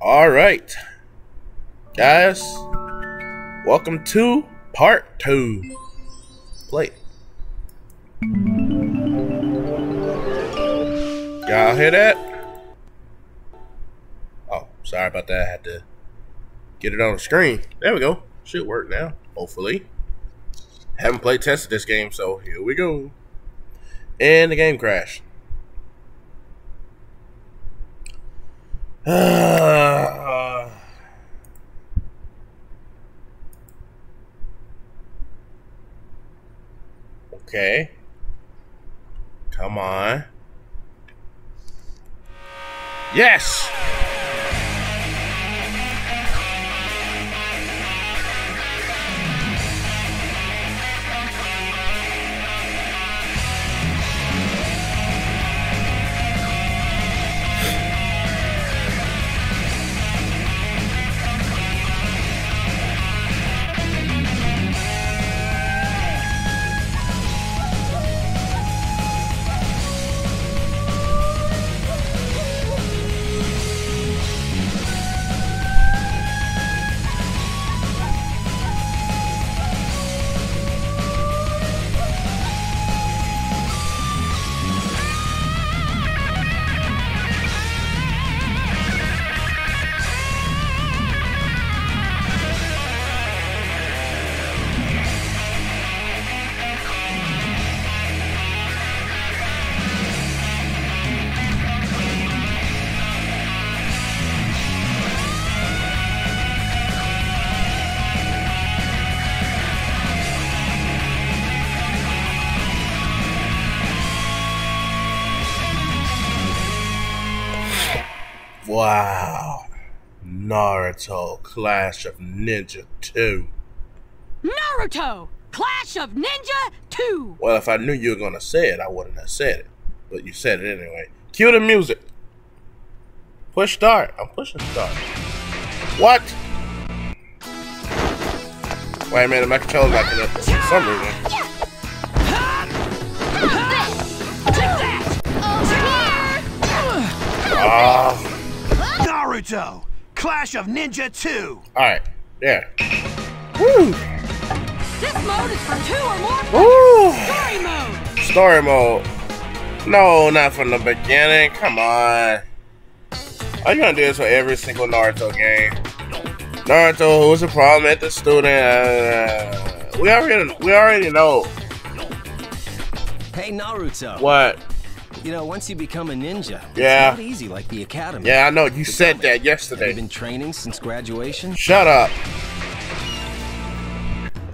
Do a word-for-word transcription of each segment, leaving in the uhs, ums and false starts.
All right, guys, welcome to part two. Play. Y'all hear that? Oh, sorry about that. I had to get it on the screen. There we go. Should work now, hopefully. Haven't played tested this game, so here we go. And the game crashed. Uh, okay. Come on. Yes! Wow, Naruto Clash of Ninja two. Naruto Clash of Ninja two. Well, if I knew you were gonna say it, I wouldn't have said it. But you said it anyway. Cue the music. Push start. I'm pushing start. What? Wait a minute, my controller's not connected for some reason. Oh. Naruto Clash of Ninja two. Alright, there. Woo! This mode is for two or more players. Story mode. Story mode. No, not from the beginning. Come on. Are you gonna do this for every single Naruto game? Naruto, who's the problem at the student? Uh, we already we already know. Hey Naruto. What? You know, once you become a ninja, yeah. It's not easy like the academy. Yeah, I know. You the said academy. That yesterday. Have you been training since graduation? Shut up.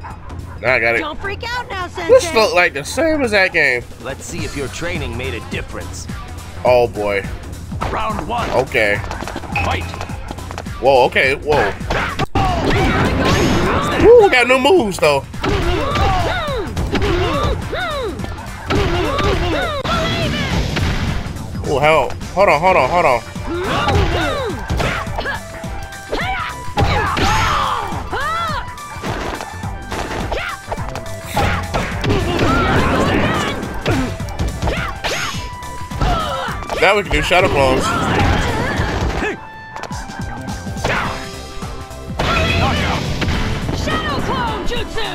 Now I got it. Don't freak out now, Sensei. This look like the same as that game. Let's see if your training made a difference. Oh, boy. Round one. Okay. Fight. Whoa, okay. Whoa. Ooh, we got new moves, though. Oh, hell. Hold on, hold on, hold on. Now we can do Shadow Clones. Shadow Clone Jutsu!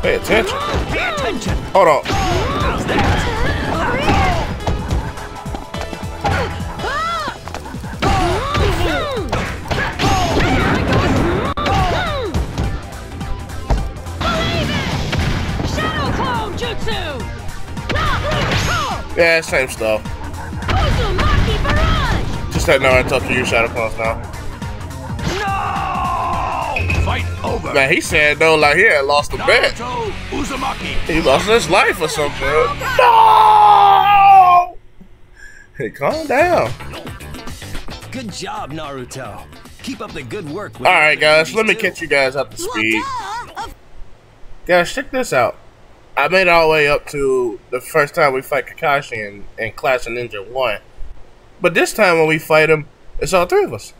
Pay attention. Pay attention. Hold on. How's that? Yeah, same stuff. Just that now I talk to you, Shadow Clones now. Over. Man, he said no, like he had lost the bet. Uzumaki. He lost his life or something. No! Hey, calm down. Good job, Naruto. Keep up the good work. All right, guys, let me catch you guys up to speed. Guys, check this out. I made it all the way up to the first time we fight Kakashi in, in Clash of Ninja one. But this time when we fight him, it's all three of us.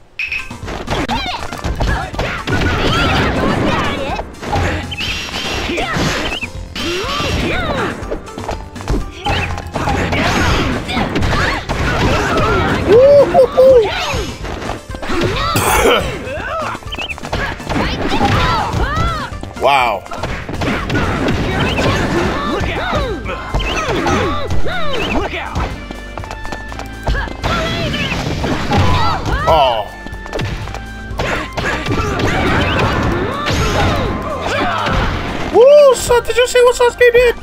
Wow. Look out. Look out. Oh. Woo, son, did you see what Sasuke did?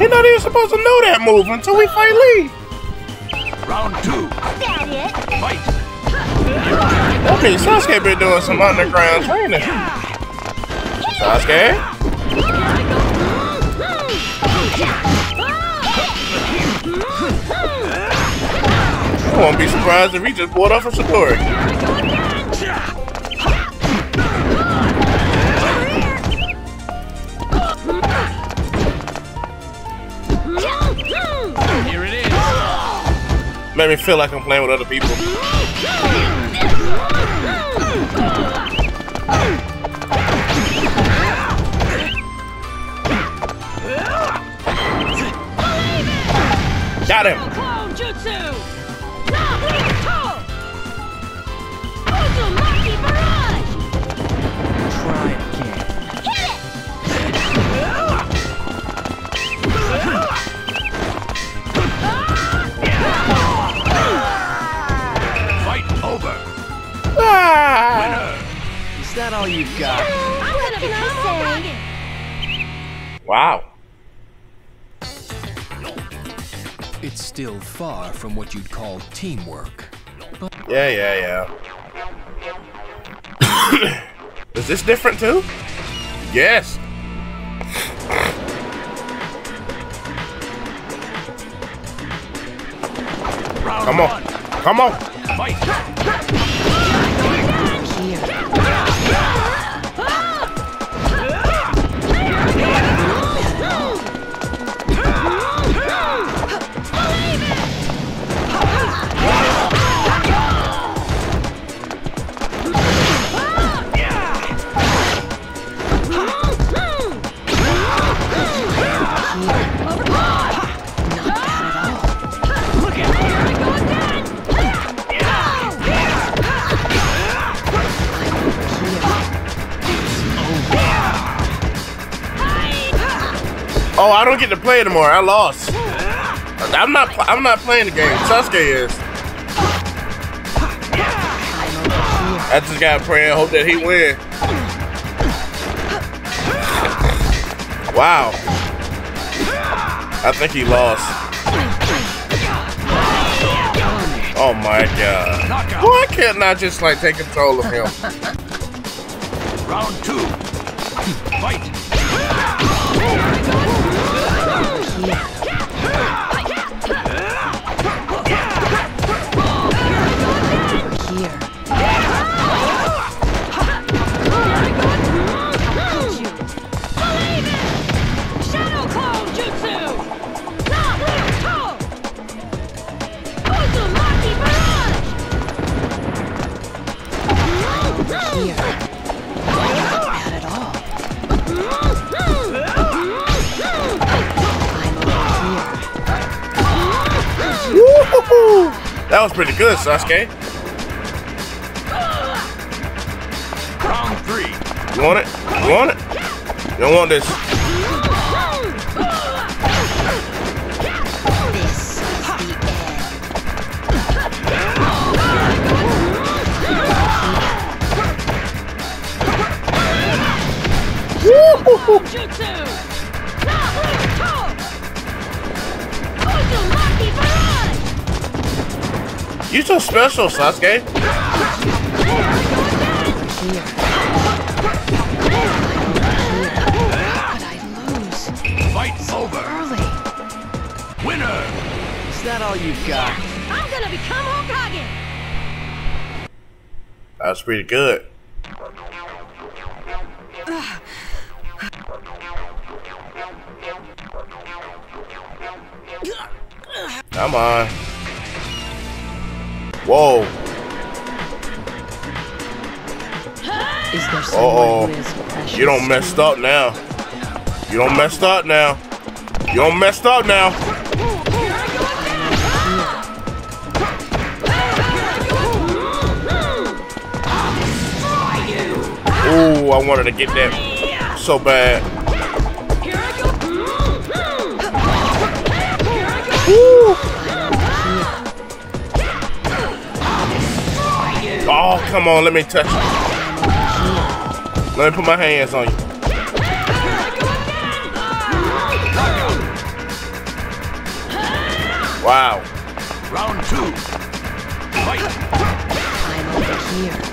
You're not even supposed to know that move until we fight Lee. Round two. Fight. Okay, Sasuke been doing some underground training. Sasuke? I won't be surprised if he just pulled off a Sakura. Here it is. Made me feel like I'm playing with other people. Got him! Fight over! Ah. Is that all you got? What can I say? Wow. It's still far from what you'd call teamwork. But yeah, yeah, yeah. Is this different too? Yes. Round Come on. One. Come on. Fight. Oh, I don't get to play anymore. I lost. I'm not. I'm not playing the game. Sasuke is. I just gotta pray and hope that he wins. Wow. I think he lost. Oh my god. Why can't I just like take control of him? Round two. Fight. That was pretty good, Sasuke. Round three. You want it? You want it? You don't want this. Woo-hoo-hoo. You so special, Sasuke. Fight's over. Early. Winner. Is that all you got? I'm gonna become Hokage. That's pretty good. Come on. Whoa. Is there someone who is precious? You don't messed up now. You don't messed up now. You don't messed up now. Ooh, I wanted to get that so bad. Ooh. Oh, come on, let me touch you. Let me put my hands on you. Wow. Round two. Fight. I'm over here.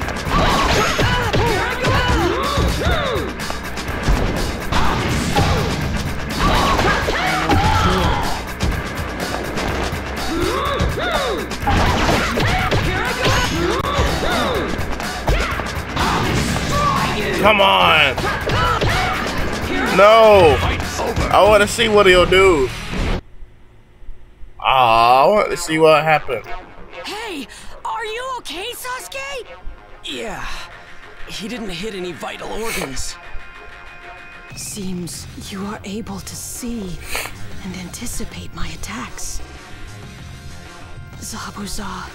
Come on. No. I want to see what he'll do. Let's see what happened. Hey, are you okay, Sasuke? Yeah, he didn't hit any vital organs. Seems you are able to see and anticipate my attacks. Zabuza,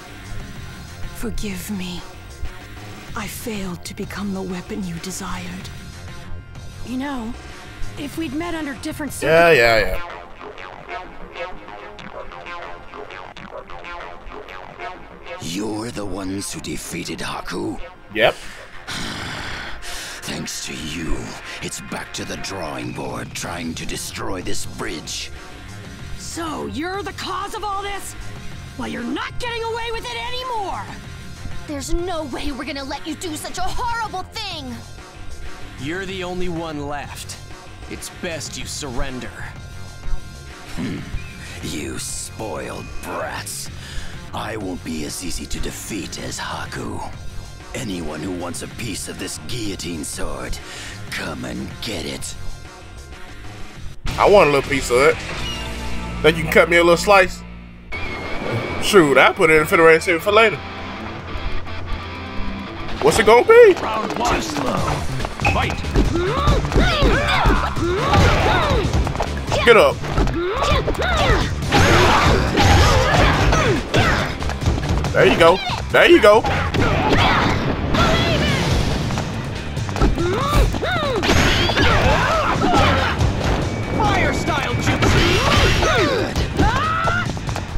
forgive me. I failed to become the weapon you desired. You know, if we'd met under different circumstances. Yeah, yeah, yeah. You're the ones who defeated Haku? Yep. Thanks to you, it's back to the drawing board trying to destroy this bridge. So you're the cause of all this? Well, you're not getting away with it anymore! There's no way we're gonna let you do such a horrible thing! You're the only one left. It's best you surrender. Hmm. You spoiled brats. I won't be as easy to defeat as Haku. Anyone who wants a piece of this guillotine sword, come and get it. I want a little piece of it. Then you can cut me a little slice. Shoot, I put it in Federated City for later. What's it gonna be? Round one. Fight. Get up. There you go. There you go. Fire style jutsu. Look out.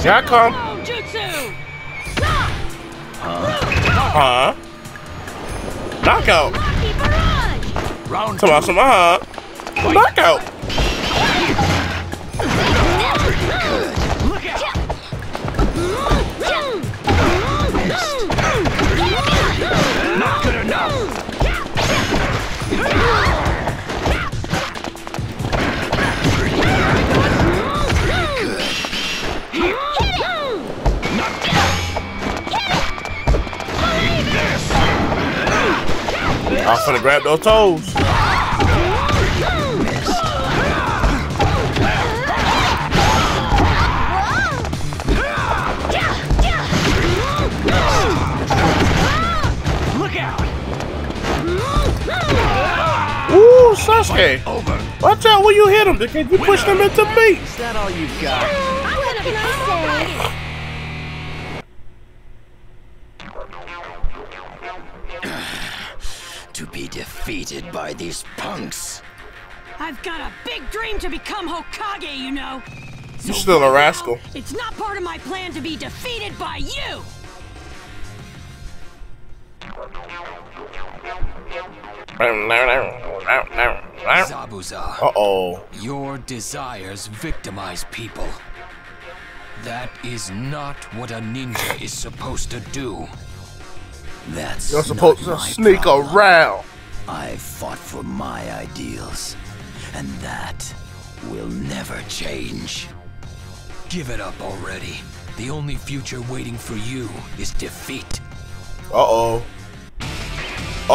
Here I come. Huh? Knockout. Round two. Some uh -huh. Knockout. Look out. Not good enough. I'm gonna grab those toes. Look out! Ooh, Sasuke! Watch out when you hit them, because you push them into me. Is that all you got? I'm gonna defeated by these punks. I've got a big dream to become Hokage, you know. You're still a rascal. It's not part of my plan to be defeated by you. Zabuza. Uh-oh. Your desires victimize people. That is not what a ninja is supposed to do. That's You're supposed to sneak problem. around. I've fought for my ideals, and that will never change. Give it up already. The only future waiting for you is defeat. Uh-oh. Uh-oh,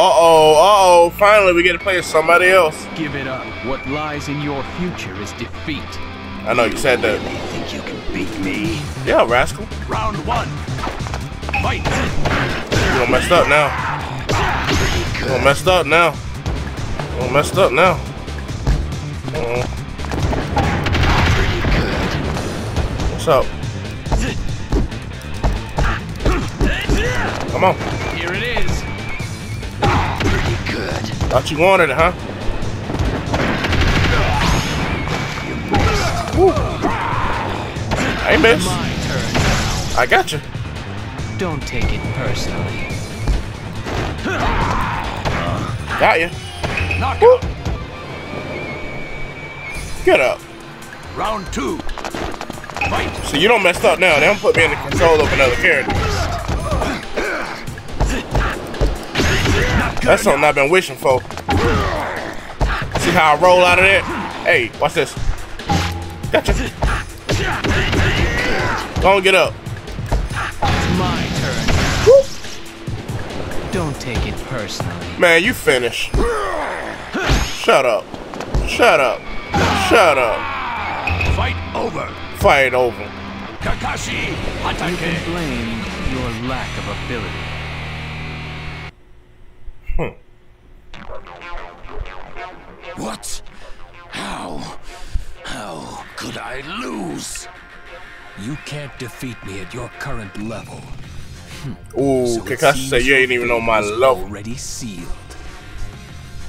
uh-oh. Finally, we get to play as somebody else. Give it up. What lies in your future is defeat. I know you said that. You really think you can beat me? Yeah, rascal. Round one. Fight. You're all messed up now. You're all messed up now. You're all messed up now. Uh-oh. What's up? Come on. Here it is. Pretty good. Thought you wanted it, huh? You missed. Woo. I missed. I got you. Don't take it personally. Got you. Knock Woo. Up. Get up. Round two. Fight. So you don't mess up now. They don't put me in the control of another character. That's something I've been wishing for. See how I roll out of there? Hey, watch this. Gotcha. Don't get up. It's my turn. Woo. Don't take it personally. Man, you finish. Shut up. Shut up. Shut up. Fight over. Fight over. Kakashi, Hatake. You can blame your lack of ability. What? How? How could I lose? You can't defeat me at your current level. Hm. Ooh, so Kakashi said you ain't even on my level. Already sealed.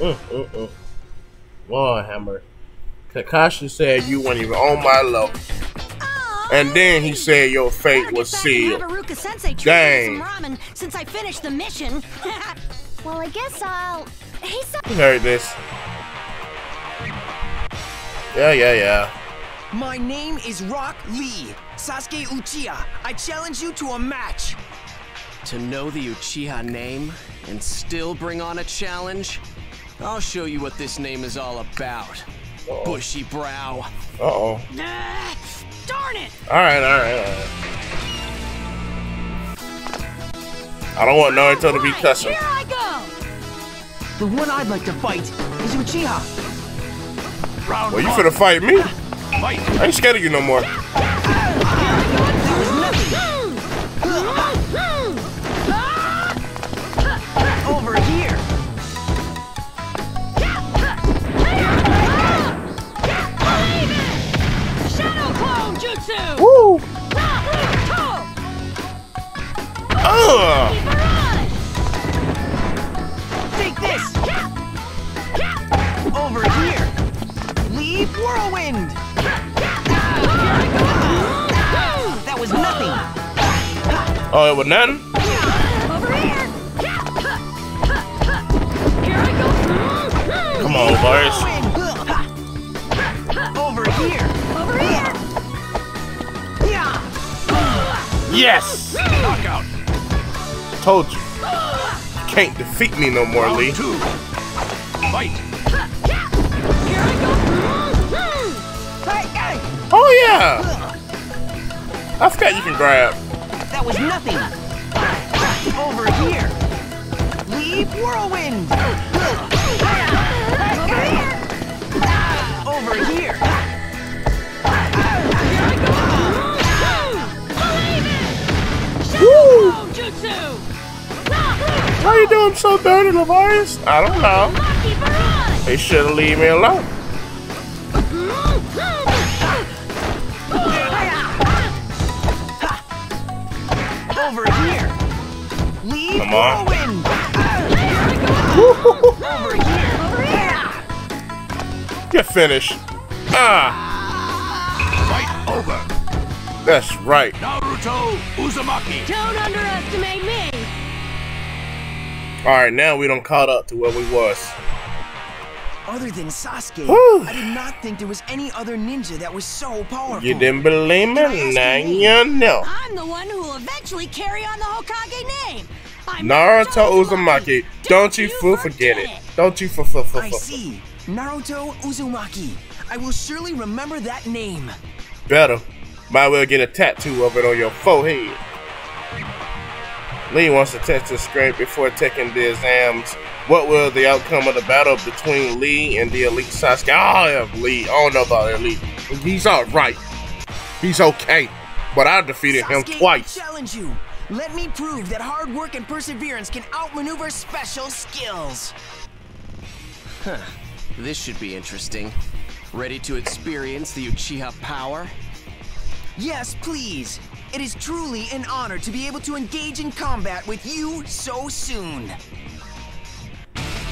Mm, mm, mm. Warhammer. Kakashi said you weren't even on my level. Oh, and then he said your fate was sealed. Dang. Ramen since I finished the mission. Well, I guess I'll... Hey, so you heard this. Yeah, yeah, yeah. My name is Rock Lee, Sasuke Uchiha. I challenge you to a match. To know the Uchiha name and still bring on a challenge? I'll show you what this name is all about. Uh-oh. Bushy brow. Uh-oh. Ah, darn it! All right, all right, all right. I don't want Naruto to be cussing. Here I go. The one I'd like to fight is Uchiha. Well, you finna fight me? I ain't scared of you no more. Over here. Shadow Clone Jutsu. Woo! Ugh. Take this. Over here. Leaf Whirlwind! That was nothing! Oh, it was nothing? Over here! Here I go! Come on, boys! Over here! Over here! Yes! Knockout! Told you. Can't defeat me no more, Lee. Fight! Oh yeah! I forgot you can grab. That was nothing. Over here. Leave Whirlwind. Over here. Woo! How you doing so dirty, Levias? I don't know. They should've leave me alone. Over here. Leave Come on. Over here. Over here. Get finished. Ah. Fight over. That's right. Naruto Uzumaki. Don't underestimate me. All right, now we done caught up to where we was. Other than Sasuke, I did not think there was any other ninja that was so powerful. You didn't believe me? Now you know. I'm the one who will eventually carry on the Hokage name. I'm Naruto Uzumaki. Don't you fool forget it. Don't you fool forget it. I see. Naruto Uzumaki. I will surely remember that name. Better. Might well get a tattoo of it on your forehead. Lee wants to test his grade before taking the exams. What will the outcome of the battle between Lee and the elite Sasuke? I have Lee. I don't know about Lee. He's all right. He's okay. But I defeated Sasuke him twice. Challenge you. Let me prove that hard work and perseverance can outmaneuver special skills. Huh. This should be interesting. Ready to experience the Uchiha power? Yes, please. It is truly an honor to be able to engage in combat with you so soon.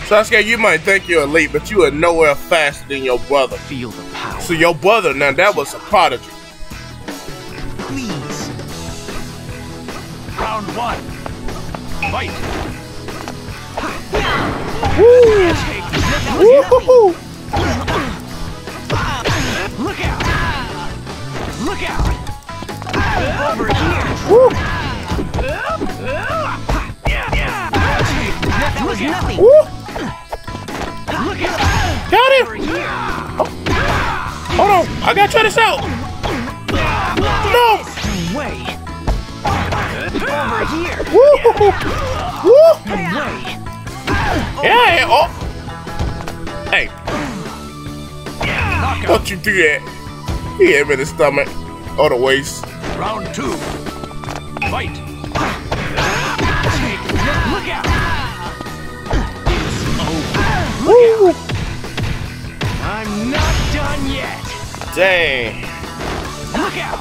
Sasuke, you might think you're elite, but you are nowhere faster than your brother. Feel the power. So your brother, now that was a prodigy. Please. Round one. Fight. Woo! Woo-hoo-hoo! Look out! Look out! Over here! Woo! That was nothing! Woo! Look out! Got him! Oh. Hold on! I gotta try this out! No! Way. Over here! Woo! Woo! Way. Yeah! Oh! Hey! Yeah. Don't you do that! He hit me in the stomach, or the waist. Round two. Fight. Look out! It's over. Look out. I'm not done yet. Dang. Look out!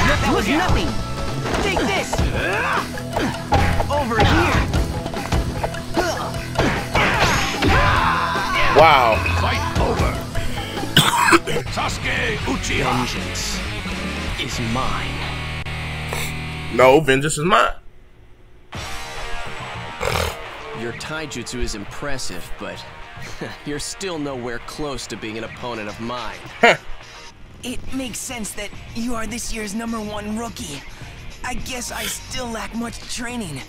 That was nothing. Take this. Over here. Wow. Sasuke Uchiha. Vengeance is mine. No, vengeance is mine. Your taijutsu is impressive, but you're still nowhere close to being an opponent of mine. It makes sense that you are this year's number one rookie. I guess I still lack much training.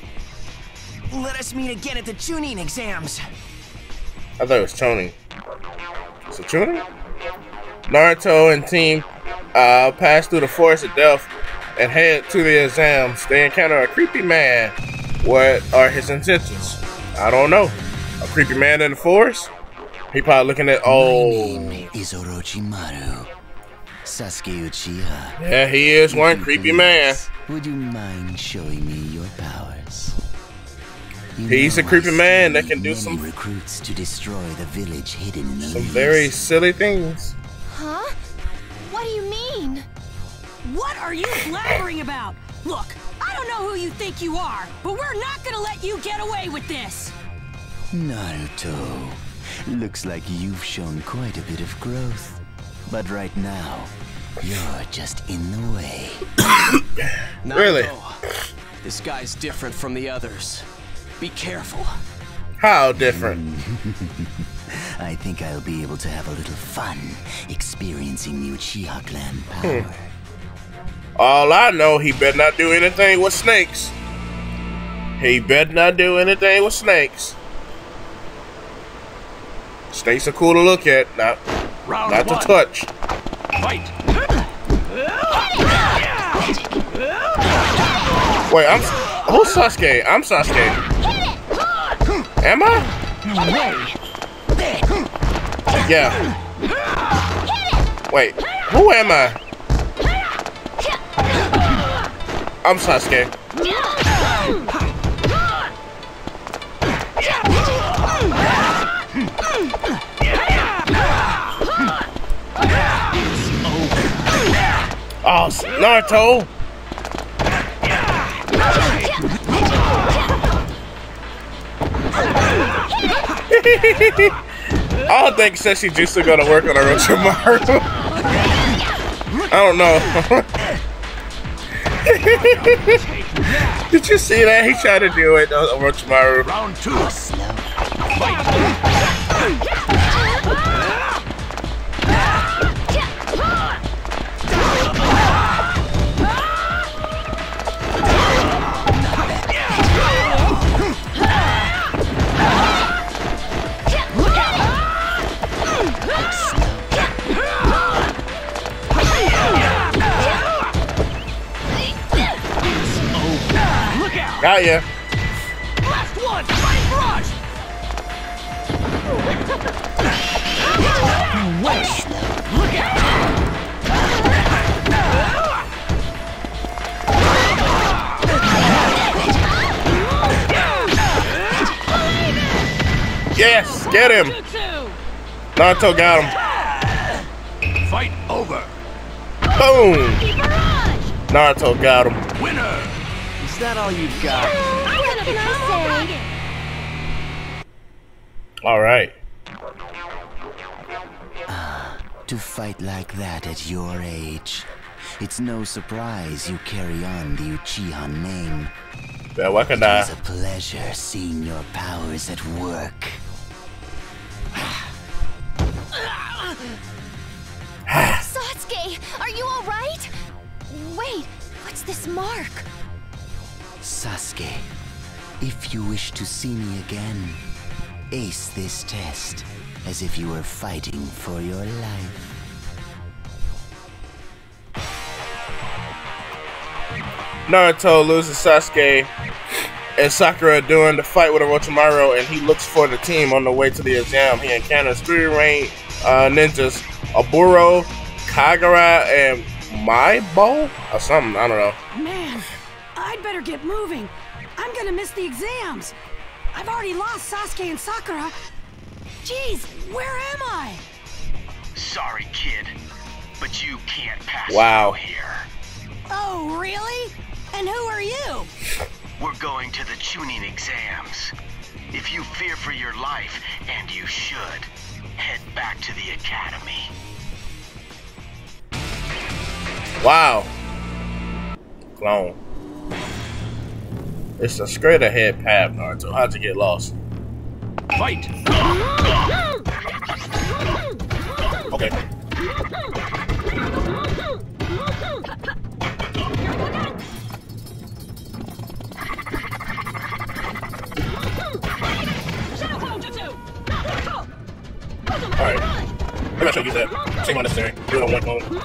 Let us meet again at the Chūnin exams. I thought it was Chunin. Is it Chunin? Naruto and team uh, pass through the Forest of Death and head to the exams. They encounter a creepy man. What are his intentions? I don't know. A creepy man in the forest? He probably looking at oh. My name is Orochimaru. Sasuke Uchiha. Yeah, he is one creepy man. Would you mind showing me your powers? You He's a creepy man that can do some recruits to destroy the village hidden in the some leaves. Very silly things. Huh? What do you mean? What are you blabbering about? Look, I don't know who you think you are, but we're not gonna let you get away with this. Naruto, looks like you've shown quite a bit of growth, but right now, you're just in the way. Naruto, really? This guy's different from the others. Be careful. How different? I think I'll be able to have a little fun experiencing the Uchiha clan power. Hmm. All I know, he better not do anything with snakes. He better not do anything with snakes. Snakes are cool to look at, not, Round not one. to touch. Fight. Wait, I'm who's Sasuke? I'm Sasuke. Am I? No way. Yeah. Wait, who am I? I'm Sasuke. Oh, Naruto! Hehehehe. I don't think Sensei Juice is gonna work on Orochimaru. I don't know. Did you see that? He tried to do it, Orochimaru. Round two. Got ya. Last one, giant barrage. Wish. Look at that. Yes, get him. Naruto got him. Fight over. Boom. Naruto got him. Winner. Is that all you've got? What can I say? All right. Uh, to fight like that at your age, it's no surprise you carry on the Uchiha name. Yeah, what can I? It's a pleasure seeing your powers at work. Sasuke, are you all right? Wait, what's this mark? Sasuke, if you wish to see me again, ace this test as if you were fighting for your life. Naruto loses Sasuke and Sakura during the fight with Orochimaru, and he looks for the team on the way to the exam. He encounters three rain uh, ninjas, Oburo, Kagura, and Maibo or something, I don't know. Man. I'd better get moving. I'm gonna miss the exams. I've already lost Sasuke and Sakura. Jeez, where am I? Sorry, kid, but you can't pass wow. here. Oh, really? And who are you? We're going to the Chūnin exams. If you fear for your life, and you should, head back to the academy. Wow. Clone. It's a straight ahead path, Naruto. How'd you get lost? Fight! Okay. Alright. I'm not sure you get that. Take my necessary. Do it on one moment.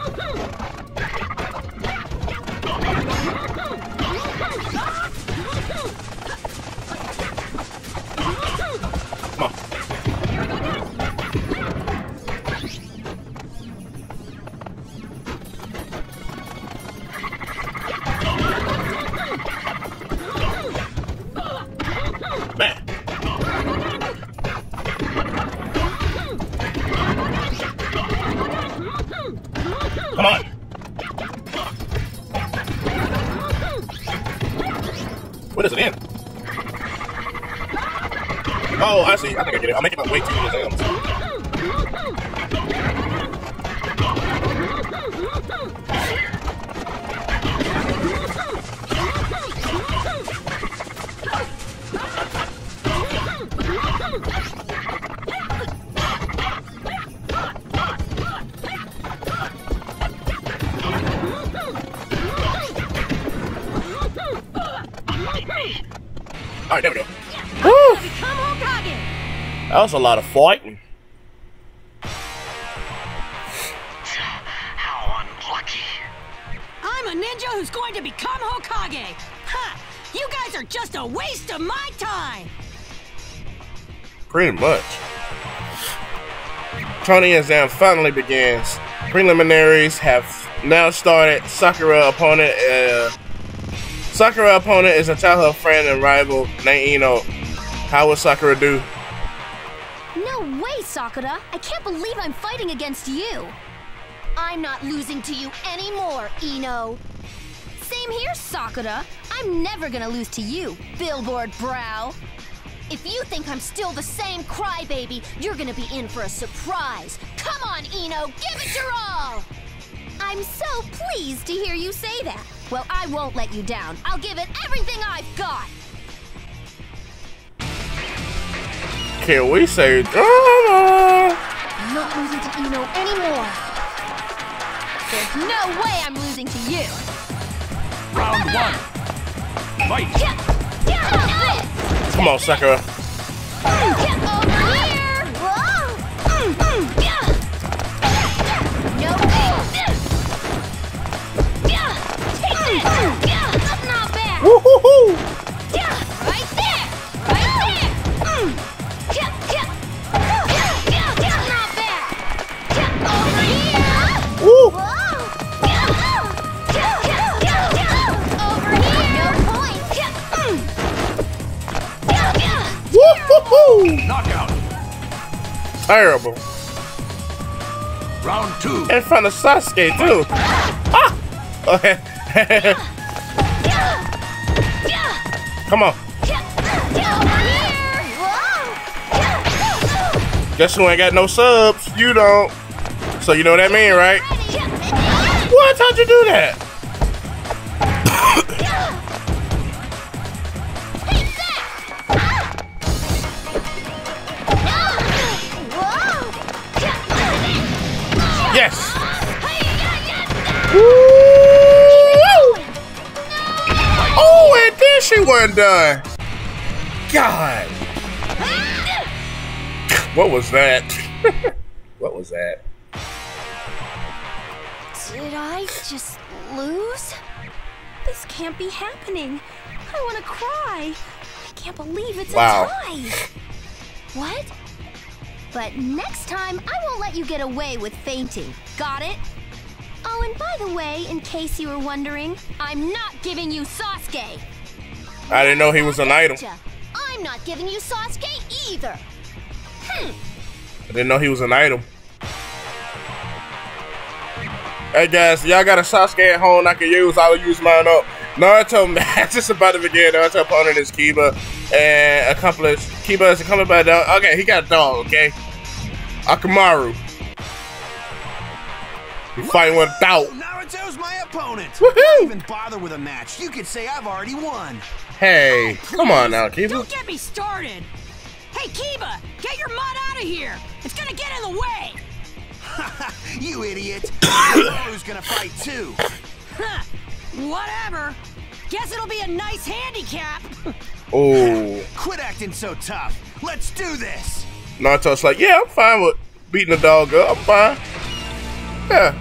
I think I get it. I'm making my way to the exams. All right, there we go. That was a lot of fighting. How unlucky. I'm a ninja who's going to become Hokage. Huh. You guys are just a waste of my time. Pretty much. Chūnin exam finally begins. Preliminaries have now started. Sakura opponent uh, Sakura opponent is a childhood friend and rival named Ino. How will Sakura do? Sakura, I can't believe I'm fighting against you. I'm not losing to you anymore, Ino. Same here, Sakura. I'm never gonna lose to you, billboard brow. If you think I'm still the same crybaby, you're gonna be in for a surprise. Come on, Ino, give it your all. I'm so pleased to hear you say that. Well, I won't let you down. I'll give it everything I've got. Can we say drama? I'm not losing to Ino anymore. There's no way I'm losing to you. Round one. Fight. Come on, Sakura. Get over here. No way. Take that. That's not bad. Woohoo! terrible. Round two. In front of Sasuke too. Ah! Okay. Come on. Guess who ain't got no subs? You don't. So you know what that mean, right? What? How'd you do that? Yes! Woo! Oh, and then she wasn't done! God! What was that? What was that? Did I just lose? This can't be happening. I want to cry. I can't believe it's wow. a tie. What? But next time, I won't let you get away with fainting. Got it? Oh, and by the way, in case you were wondering, I'm not giving you Sasuke. I didn't know he was an item. I'm not giving you Sasuke either. Hmm. I didn't know he was an item. Hey guys, y'all got a Sasuke at home I can use? I'll use mine up. Naruto match is about to begin. Naruto opponent is Kiba and accomplish. Kiba is accomplished by a dog. Okay, he got a dog, okay? Akamaru. He fighting without. Naruto's my opponent. Woohoo! Don't even bother with a match. You could say I've already won. Hey, oh, come on now, Kiba. Don't get me started. Hey, Kiba, get your mud out of here. It's gonna get in the way. You idiot. Who's gonna fight too? Huh. Whatever. Guess it'll be a nice handicap. Oh. Quit acting so tough. Let's do this. Naruto's like, yeah, I'm fine with beating a dog up. I'm fine. Yeah.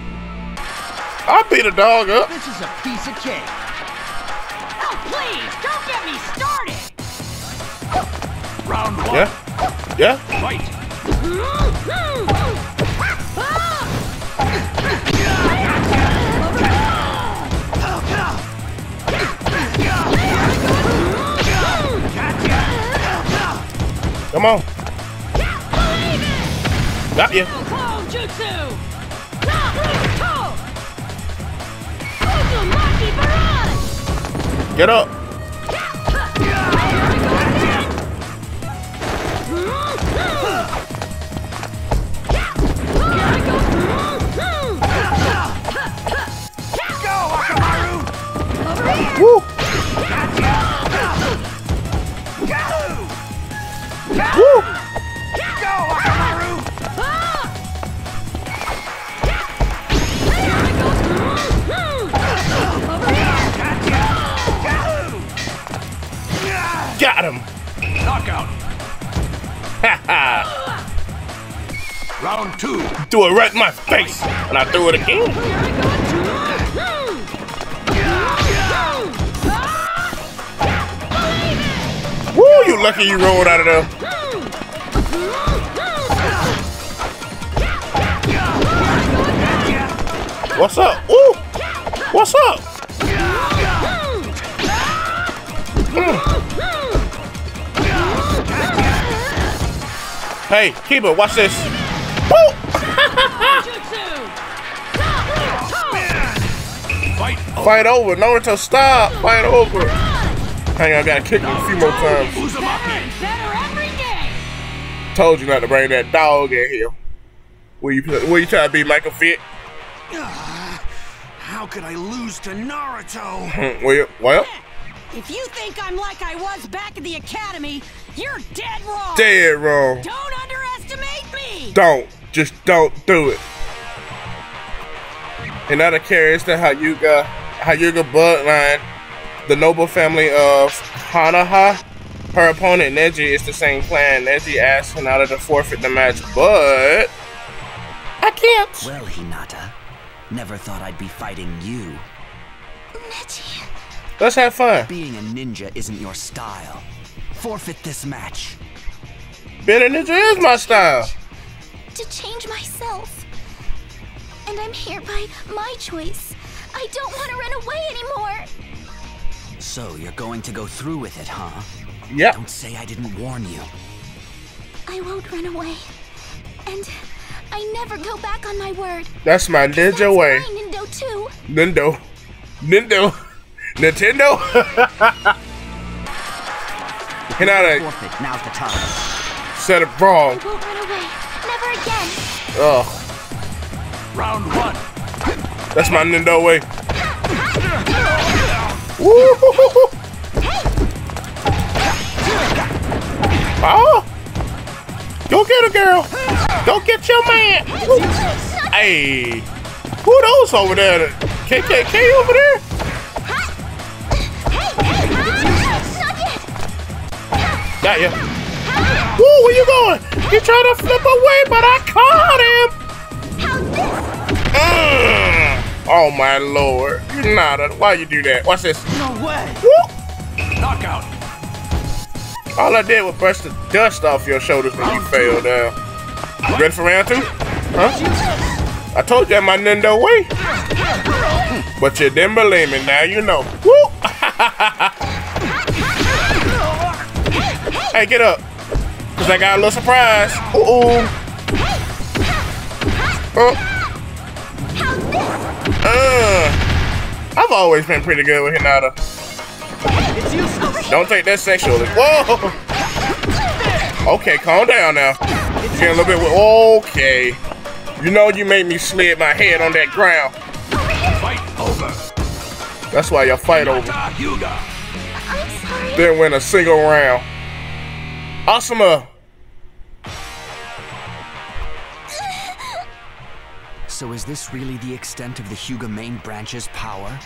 I'll beat a dog up. This is a piece of cake. Oh, please. Don't get me started. Round one. Yeah. Yeah. Fight. Come on. Got you. Get up. Woo! Woo! Go, Akamaru! Got him! Knockout! Ha ha! Round two! Do it right in my face! And I threw it again! Woo, you lucky you rolled out of there. What's up? Ooh! What's up? Mm. Hey, Kiba, watch this. Woo! Fight. Fight over, Naruto, stop! Fight over! Hang on, I gotta kick him a few more times. Uzumaki. Better every day. Told you not to bring that dog in here. Were you, were you trying to be Michael Fit? Uh, how could I lose to Naruto? well, well. If you think I'm like I was back at the academy, you're dead wrong. Dead wrong. Don't underestimate me. Don't. Just don't do it. And not a carrier, it's the Hyuga, Hyuga bloodline. The noble family of Hanaha, her opponent Neji is the same clan. Neji asked Hinata to forfeit the match, but I can't. Well, Hinata, never thought I'd be fighting you. Neji. Let's have fun. Being a ninja isn't your style. Forfeit this match. Being a ninja is my style. To change myself. And I'm here by my choice. I don't want to run away anymore. So you're going to go through with it, huh? Yeah. Don't say I didn't warn you. I won't run away. And I never go back on my word. That's my ninja That's way. My Nindo too. Nindo. Nindo. Nintendo. Hinata. Now's the time. Said it wrong. It won't run away. Never again. Ugh. Round one. That's my Nindo way. Woo-hoo-hoo-hoo. Oh. Go get a girl. Go get your man. Woo. Hey. Who are those over there? K K K over there? Got ya. Woo, where you going? You trying to flip away, but I caught him. Uh, oh my lord. You're not a, why you do that? Watch this. No way. Woo. Knockout. All I did was brush the dust off your shoulders when you fell down. You ready for round two? Huh? I told you I'm my Nindo way. But you didn't believe me, now you know. Woo! Hey, get up. Cause I got a little surprise. Ooh-ooh. Uh. Uh. I've always been pretty good with Hinata. Don't take that sexually. Whoa! Okay, calm down now. Get a little bit. Okay. You know you made me slid my head on that ground. Fight over. That's why y'all fight over. Didn't win a single round. Asuma. So is this really the extent of the Hyuga main branch's power?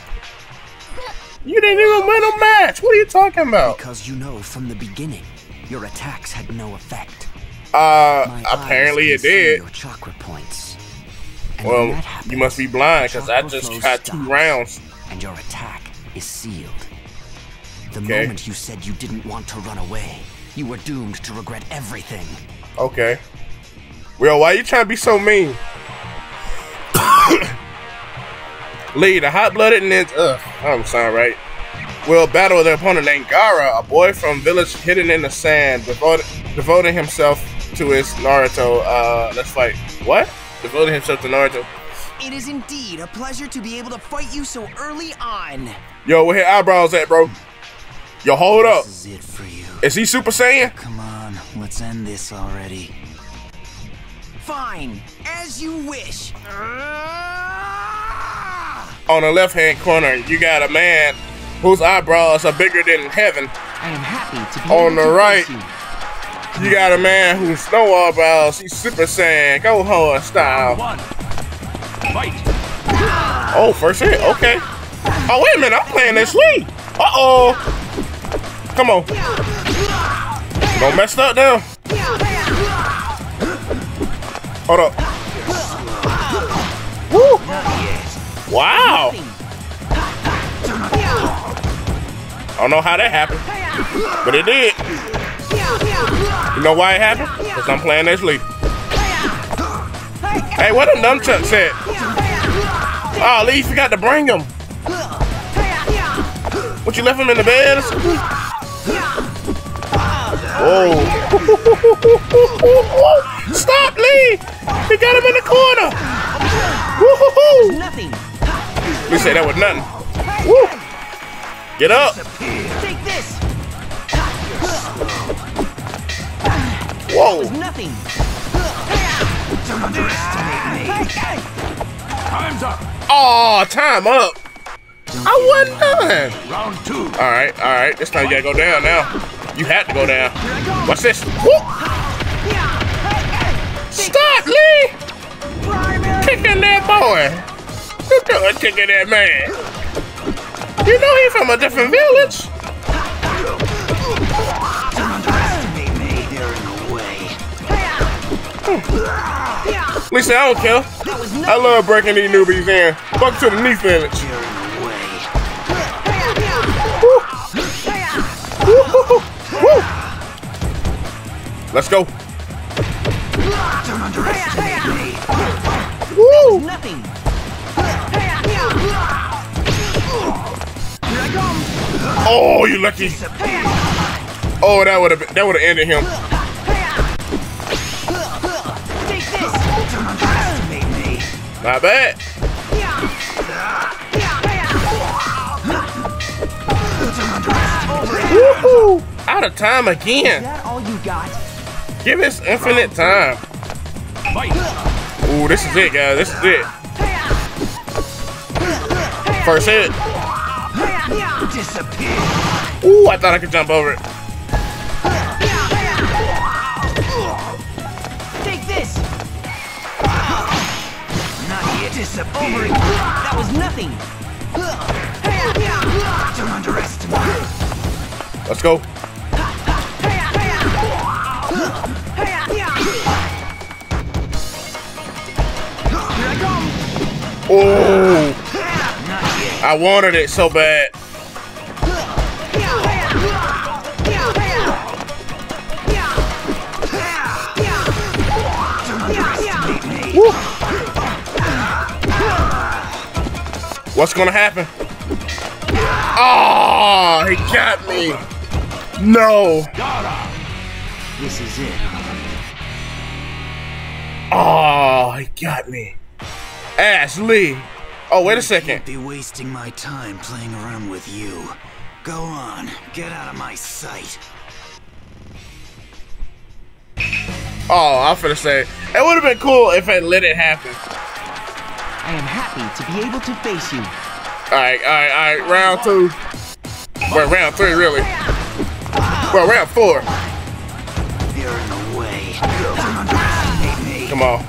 You didn't even win a match! What are you talking about? Because you know from the beginning, your attacks had no effect. Uh, My apparently it did. Your chakra points. And well, happens, you must be blind because I just tried two rounds. And your attack is sealed. The okay. moment you said you didn't want to run away, you were doomed to regret everything. Okay. Well, why are you trying to be so mean? Lee, the hot-blooded ninja. Ugh, I'm sorry, right? Will battle with an opponent named Gaara, a boy from Village Hidden in the Sand, devoted, devoting himself to his Naruto. Uh, let's fight. What? Devoting himself to Naruto. It is indeed a pleasure to be able to fight you so early on. Yo, where his eyebrows at, bro? Yo, hold up. This is it for you. Is he Super Saiyan? Come on, let's end this already. Fine, as you wish. On the left-hand corner, you got a man whose eyebrows are bigger than heaven. I am happy to be on the right, you. you got a man who's no eyebrows. He's Super Saiyan, Go Hard style. One. Fight. Oh, first hit. Okay. Oh, wait a minute. I'm playing this league. Uh-oh. Come on. Don't mess up now. Hold up. Woo. Wow! I don't know how that happened, but it did. You know why it happened? Because I'm playing this leaf. Hey, what a nunchuck said. Oh, Lee, you forgot to bring him. What, you left him in the bed? Oh. Stop, Lee! He got him in the corner! Woo-hoo-hoo! Nothing. We say that with nothing. Woo! Get up! Take this. Whoa! Nothing. Don't underestimate me. Time's up. Oh, time up! I wasn't done. Round two. All right, all right. This time you gotta go down now. You have to go down. What's this? Woo! Stop, Lee! Kicking that boy. You're doing kicking that man. You know he's from a different village. Listen, I don't care. I love breaking these newbies in. Fuck to the new village. Woo. Woo. Woo. Let's go. Don't underestimate me. Woo! Nothing. Oh, you lucky. Oh, that would have that would have ended him. My bad. Woohoo! Out of time again. Is that all you got? Give us infinite time. Ooh, this is it, guys. This is it. First hit. Ooh, I thought I could jump over it. Take this. Over it. That was nothing. Don't underestimate. Let's go. Ooh. I wanted it so bad. Woo. What's gonna happen? Oh, he got me. No. This is it. Oh, he got me. Ashley. Oh, wait a second. I can't be wasting my time playing around with you. Go on, get out of my sight. Oh, I'm finna say, it would have been cool if I let it happen. I am happy to be able to face you. Alright, alright, alright, round two. Well, round three, really. Well, round four. You're in the way. Don't underestimate me. Come on.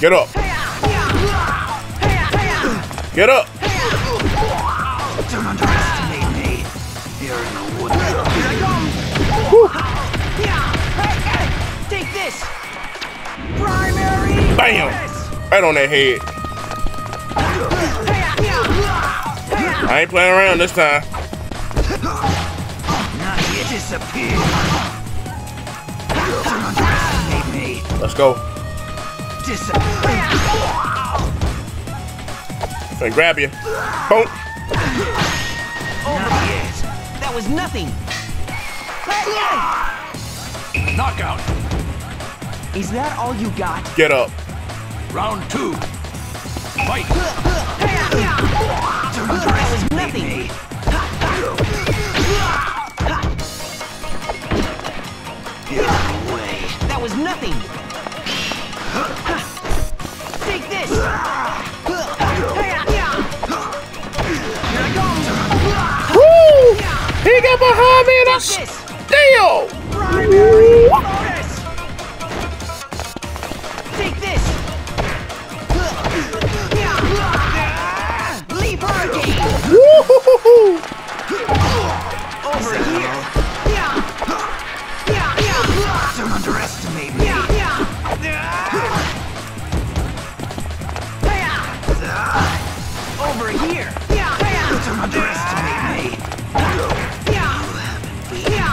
Get up. Get up. Don't underestimate me. You're in the wood. Here I go. Take this. Primary. Bam. Right on that head. I ain't playing around this time. Not yet disappeared. Don't underestimate me. Let's go. And grab you. Boom. That was nothing. Knockout. Is that all you got? Get up. Round two. Fight. That was nothing. That was nothing. Take this. Woo! He got behind me and I steal. Take this. Leave her game. Woo! Over here. Don't underestimate me. Over here. Don't underestimate me.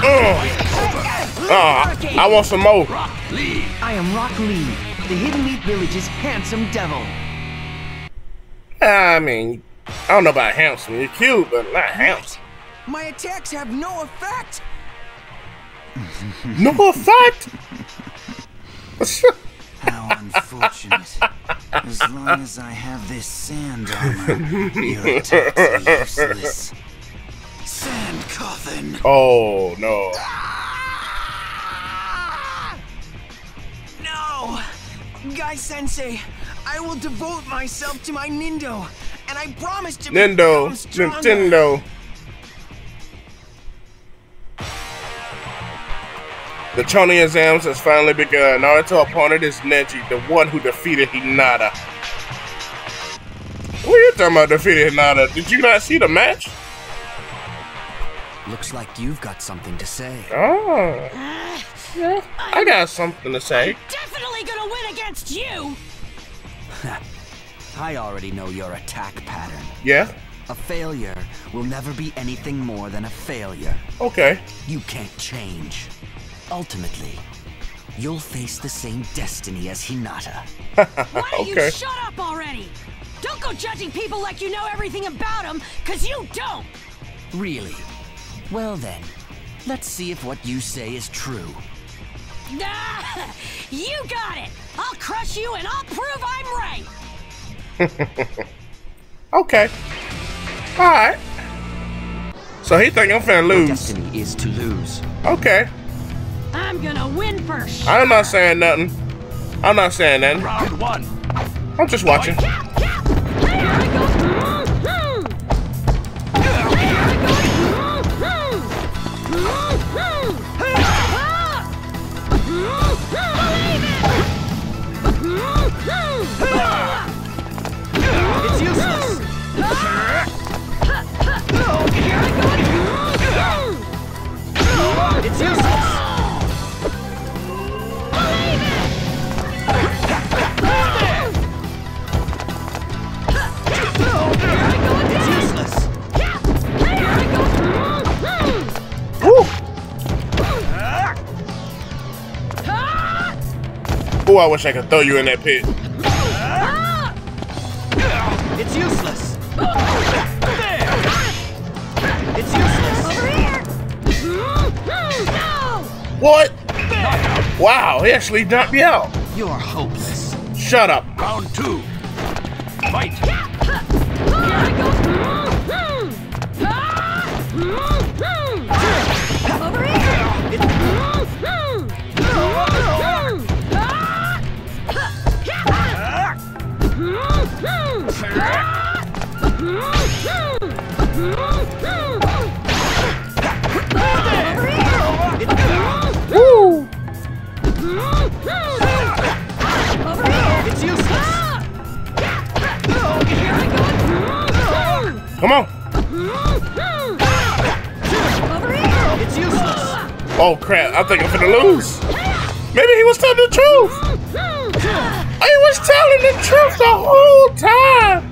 Oh, uh, I want some more. I am Rock Lee, the Hidden Leaf Village's handsome devil. I mean, I don't know about handsome. You're cute, but not handsome. My attacks have no effect. No effect. How unfortunate. As long as I have this sand armor, your attacks are useless. Sand coffin. Oh no. Ah! No, Guy Sensei, I will devote myself to my Nindo, and I promise to Nindo. Become stronger. Nintendo. The Chūnin Exams has finally begun. Naruto opponent is Neji, the one who defeated Hinata. What are you talking about defeated Hinata? Did you not see the match? Looks like you've got something to say. Oh. Uh, yeah, I got something to say. I'm definitely gonna win against you! I already know your attack pattern. Yeah? A failure will never be anything more than a failure. Okay. You can't change. Ultimately, you'll face the same destiny as Hinata. Why don't okay. you shut up already? Don't go judging people like you know everything about them, because you don't! Really? Well then, let's see if what you say is true. Nah, you got it. I'll crush you and I'll prove I'm right. Okay. All right. So he think I'm finna lose. My destiny is to lose. Okay. I'm gonna win first. I'm not saying nothing. I'm not saying nothing. Round one. I'm just watching. Cap, cap. There I go. Mm-hmm. There I go. Mm-hmm. Mm-hmm. Ah. Believe it. Mm-hmm. Ah. It's useless. Ah. Here I go. It's useless. Believe it. Here I go. It's useless. Here I go. Ooh. Ooh, I wish I could throw you in that pit. It's useless. It's useless. Over here. No. What? Wow, he actually knocked me out. You are hopeless. Shut up. Round two. Fight. Here I go. Over here. It's Woo! It's useless. Come on. It's useless. Oh crap, I think I'm gonna lose. Maybe he was telling the truth. I was telling the truth the whole time.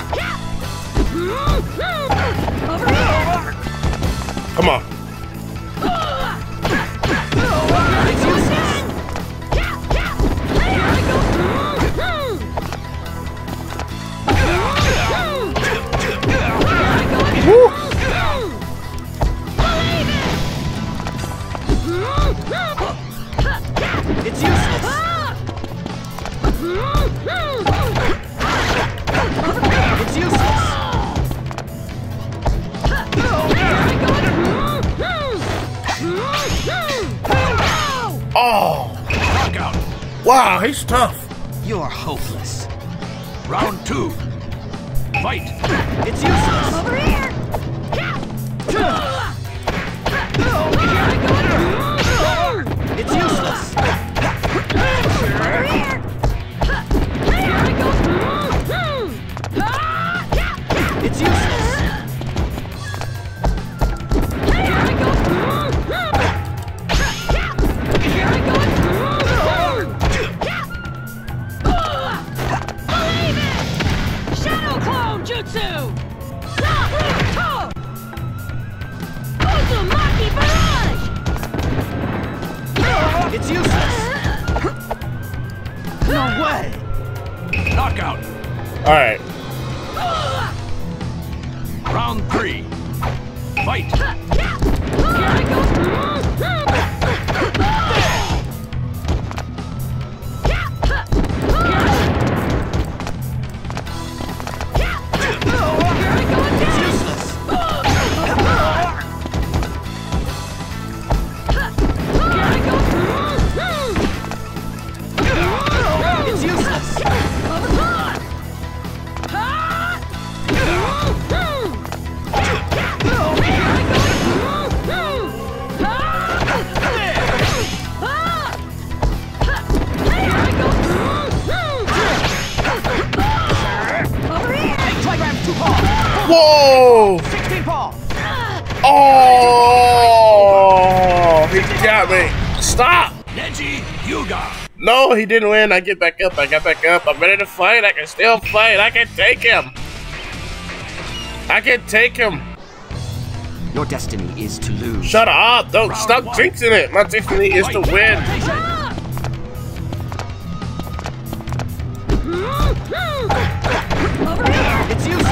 Come on. It's useless. It's useless. Oh! Knockout. Wow, he's tough. You're hopeless. Round two. Fight. It's useless. Over here. It's useless. Over here. Here I go. It's useless. Here I go. Here I go. Believe it. Shadow Clone Jutsu. Naruto. Uzumaki barrage. It's useless. No way! Knockout! Alright. Round three. Fight! Here I go! Here I go! It's useless! Whoa! Oh! He got me. Stop! Neji, Hyuga. No, no, he didn't win. I get back up. I got back up. I'm ready to fight. I can still fight. I can take him. I can take him. Your destiny is to lose. Shut up. Don't Round stop one. Jinxing it. My destiny is to win. Over here. It's useless.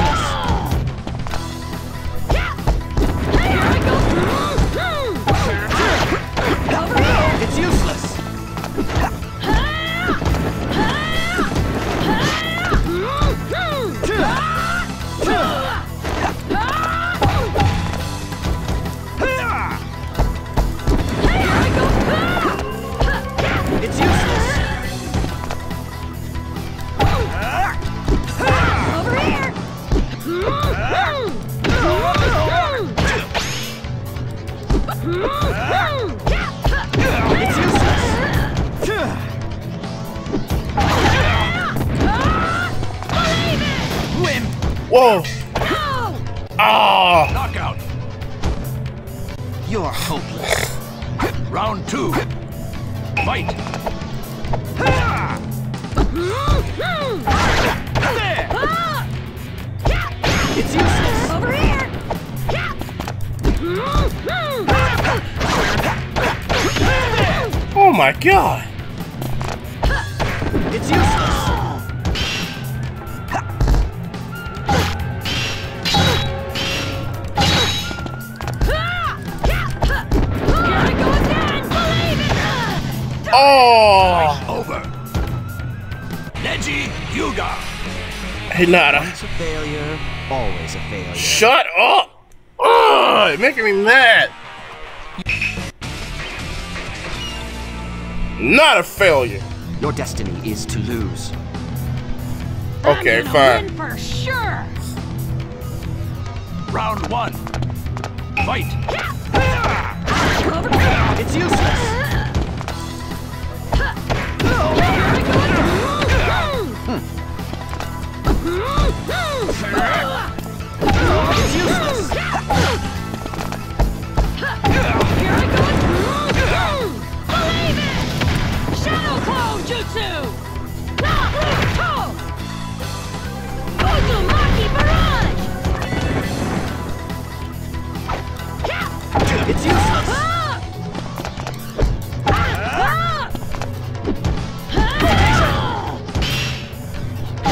It's useless. It's useless. Over here. It's useless. Whoa! Ah! No. Oh. Knockout. You're hopeless. Round two. Fight. It's useless. Over here. Oh my god! It's useless! Here I go again! Believe it! Oh! It's over! Neji Hyuga! Hinata. Once a failure, always a failure. Shut up! Oh, you're making me mad! Not a failure. Your destiny is to lose. Okay, fine. Win for sure. Round one. Fight. It's useless. It's useless. Here I go. Believe it. Shadow Clone Jutsu! Naruto! Uzumaki Barrage! It's useless! Ah! Ah!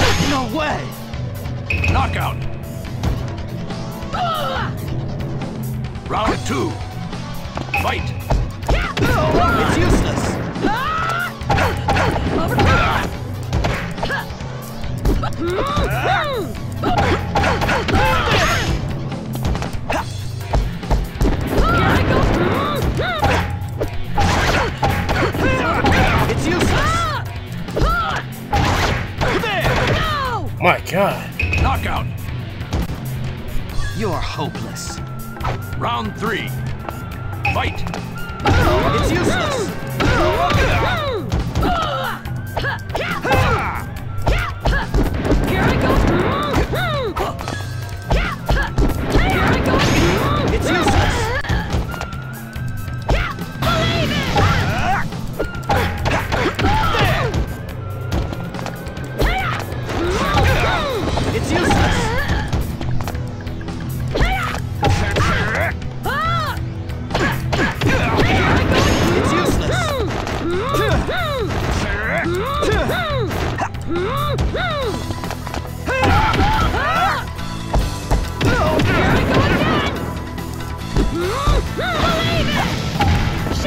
Ah! No way! Knockout! Ah! Round two! Fight! Ah! It's useless! Ah! Over here. It's useless. No. My god. Knockout. You're hopeless. Round three. Fight. It's useless.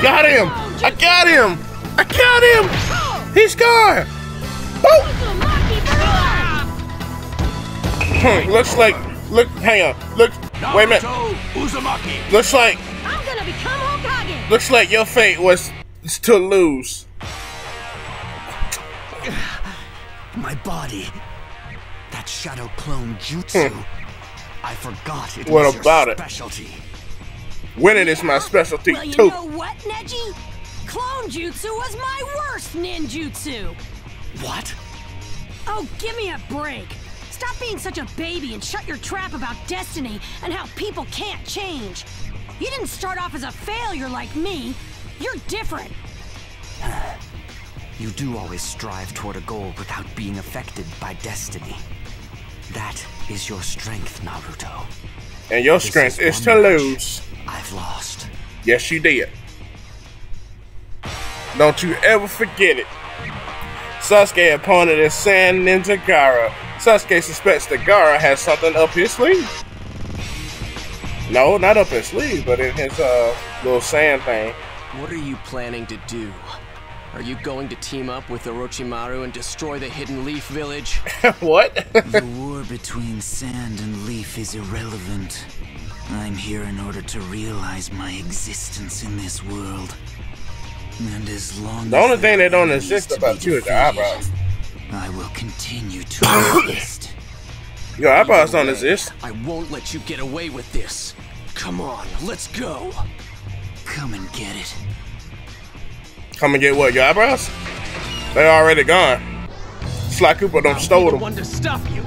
Got him! I got him! I got him! He's gone! Boom! Looks like, look, hang on, look, wait a minute. Uzumaki. Looks like, I'm gonna become Hokage. Looks like your fate was to lose. My body, that Shadow Clone Jutsu. Hmm. I forgot it what was about your specialty. It? Winning is my specialty, well, you too. You know what, Neji? Clone Jutsu was my worst ninjutsu. What? Oh, give me a break. Stop being such a baby and shut your trap about destiny and how people can't change. You didn't start off as a failure like me. You're different. You do always strive toward a goal without being affected by destiny. That is your strength, Naruto. And your this strength is, is to lose. I've lost. Yes, you did. Don't you ever forget it. Sasuke, opponent is Sand Ninja Gaara. Sasuke suspects that Gaara has something up his sleeve. No, not up his sleeve, but in his uh, little sand thing. What are you planning to do? Are you going to team up with Orochimaru and destroy the Hidden Leaf Village? What? The war between sand and leaf is irrelevant. I'm here in order to realize my existence in this world. And as long the only as thing they don't exist about you is the eyebrows. I will continue to exist. Your eyebrows don't exist. I won't let you get away with this. Come on, let's go. Come and get it. Come and get what? Your eyebrows? They're already gone. Sly Cooper don't stole them. One to stop you.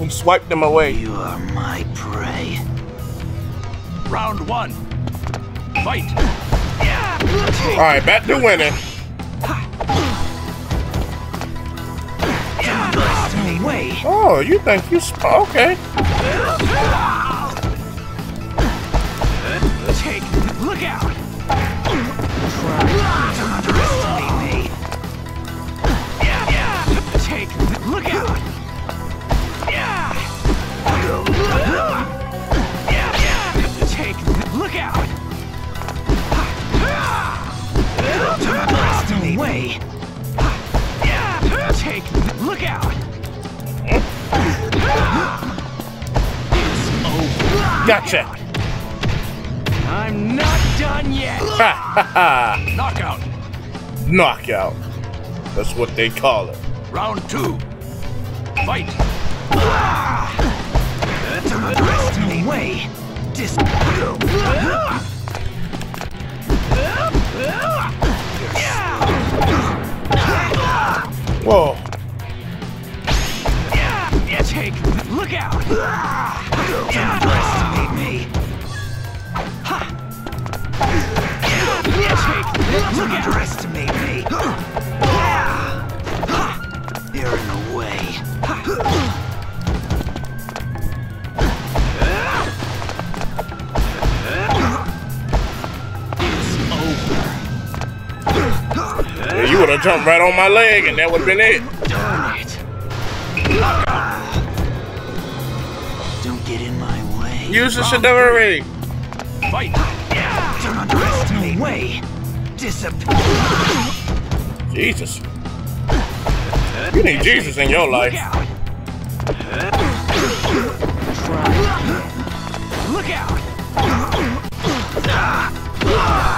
And swipe them away. You are my prey. Round one. Fight. Yeah. All right, back to winning. Yeah. Oh, you think you? Okay. Take. Look out. Take, look out. Take, look out. Blast him away. Take, look out. Gotcha. I'm not done yet. Knockout. Knockout. That's what they call it. Round two. Fight. Rest me way. Dis. Whoa. Yeah. Take. Look out. Rest me. Underestimate me. You're in the way. It's over. Yeah, you would have jumped right on my leg, and that would have been it. Darn it! Don't get in my way. Use the Shadori ring. Fight! Don't underestimate me. Jesus. You need Jesus in your life. Look out.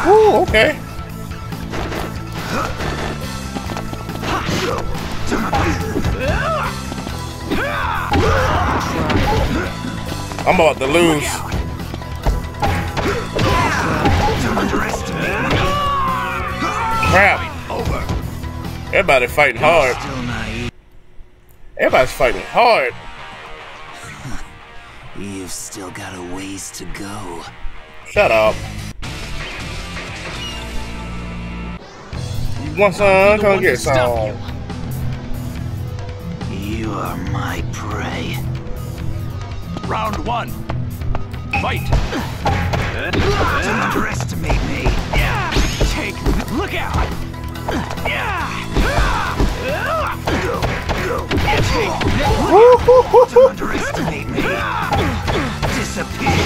Ooh, okay. I'm about to lose. Crap. Over. Everybody fighting hard. Everybody's fighting hard. You've still got a ways to go. Shut up. You want some? Come get some. You are my prey. Round one. Fight. Don't underestimate me. Yeah. Take, look out! Don't underestimate me. Disappear.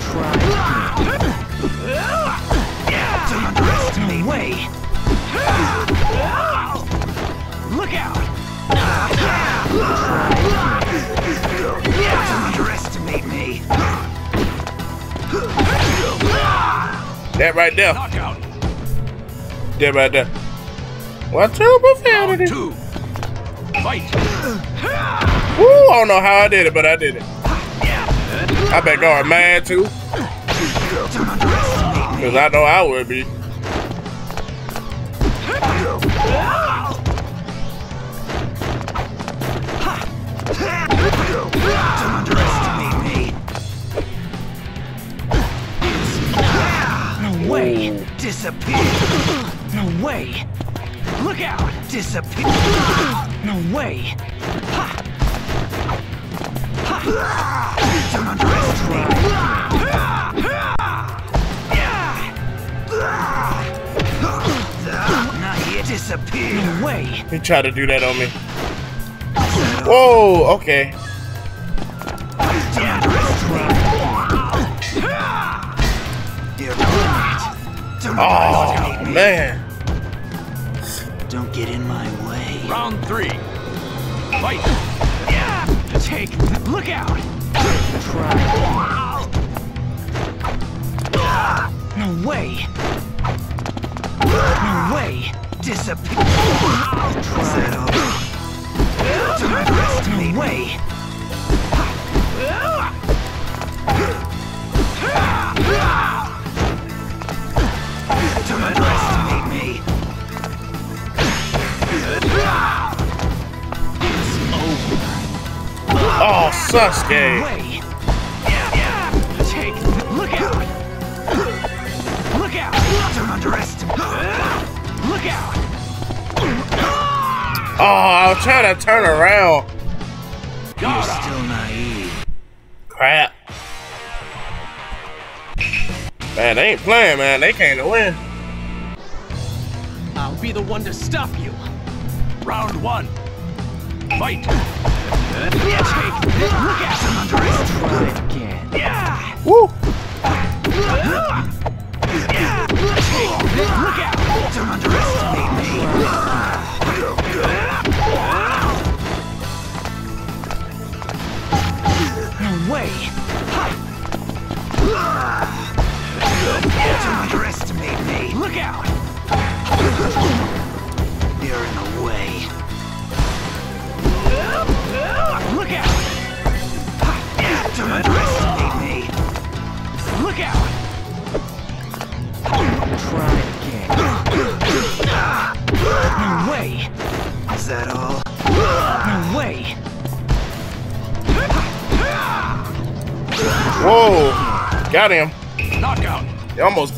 Don't underestimate me. Look out! Don't underestimate me. That right there. Knockout. Dead right there. What two profanity? Two. Fight. Woo! I don't know how I did it, but I did it. I bet God mad too. Cause I know I would be. No way. Disappear. No way! Look out! Disappear! No way! Ha! Ha! Don't underestimate! Not yet. Disappear! No way! He tried to do that on me. Whoa! Okay. Oh man! Don't get in my way. Round three. Fight. Yeah. Take. Look out. Try. No way. No way. Disappear. Settle. Don't rest me. No way. Oh, Sasuke! Take, look out! Look out! Don't underestimate! Look out! Oh, I'll try to turn around. You're still naive. Crap! Man, they ain't playing, man. They came to win. I'll be the one to stop you. Round one. Fight. Take this. Look at some under his try again. Yeah. Woo. Yeah. Take this. Look out. Don't underestimate me. No way. Don't underestimate me. Look out. You're in the way. Look out! Don't underestimate me! Look out! Try again. No way! Is that all? No way! Whoa! Got him! Knockout! He almost,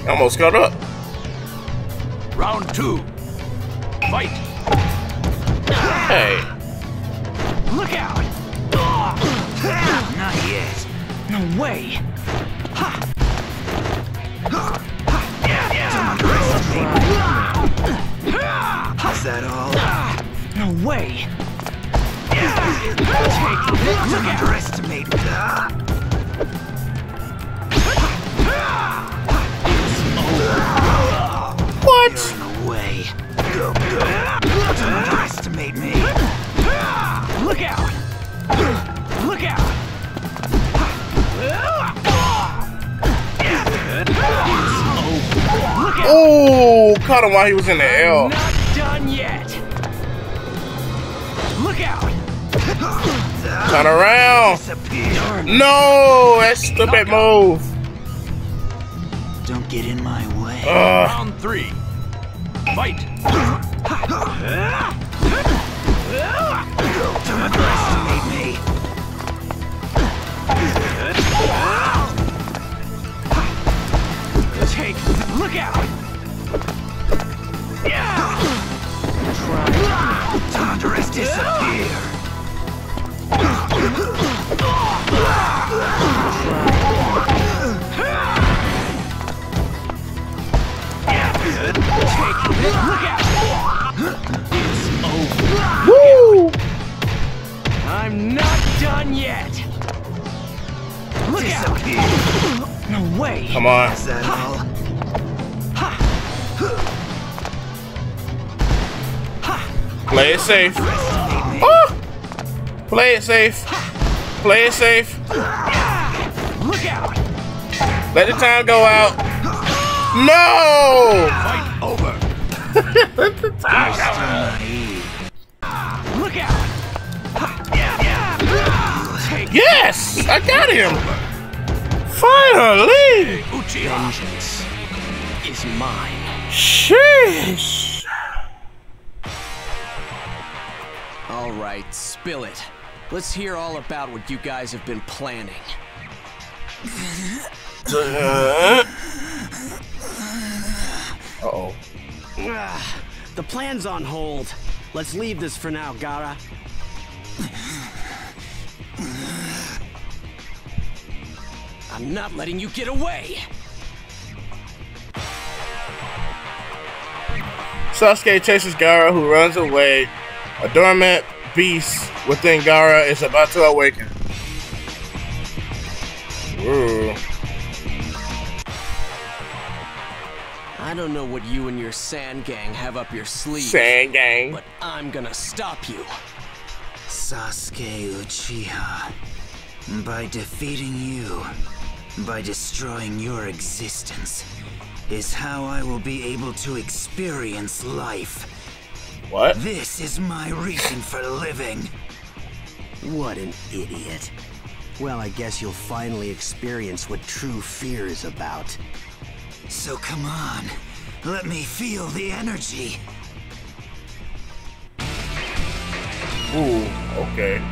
he almost got up. Round two. Fight! Hey! Look out! Not yet. No way. Ha! Is that all? No way. Don't underestimate me. What? You're in the way. Don't underestimate me. Look out! Look out! Oh, caught him while he was in the air. Not done yet. Look out! Turn around. No, that's stupid move. Don't get in my way. Uh. Round three. Fight. Don't underestimate me. Take, look out. Yeah. Try. Don't underestimate. Disappear. Take, look out. Woo! I'm not done yet. Look Disappear. Out! No way! Come on! Is that all? Play it safe. Oh! Play it safe. Play it safe. Look out! Let the time go out. No! Fight over. Let the time go out. Look out! Yes! I got him! Finally! Vengeance is mine. Sheesh! Alright, spill it. Let's hear all about what you guys have been planning. Uh-oh. The plan's on hold. Let's leave this for now, Gaara. I'm not letting you get away! Sasuke chases Gaara, who runs away. A dormant beast within Gaara is about to awaken. Ooh. I don't know what you and your sand gang have up your sleeve. Sand gang. But I'm gonna stop you. Sasuke Uchiha. By defeating you, by destroying your existence, is how I will be able to experience life. What? This is my reason for living. What an idiot. Well, I guess you'll finally experience what true fear is about. So come on, let me feel the energy. Ooh, okay.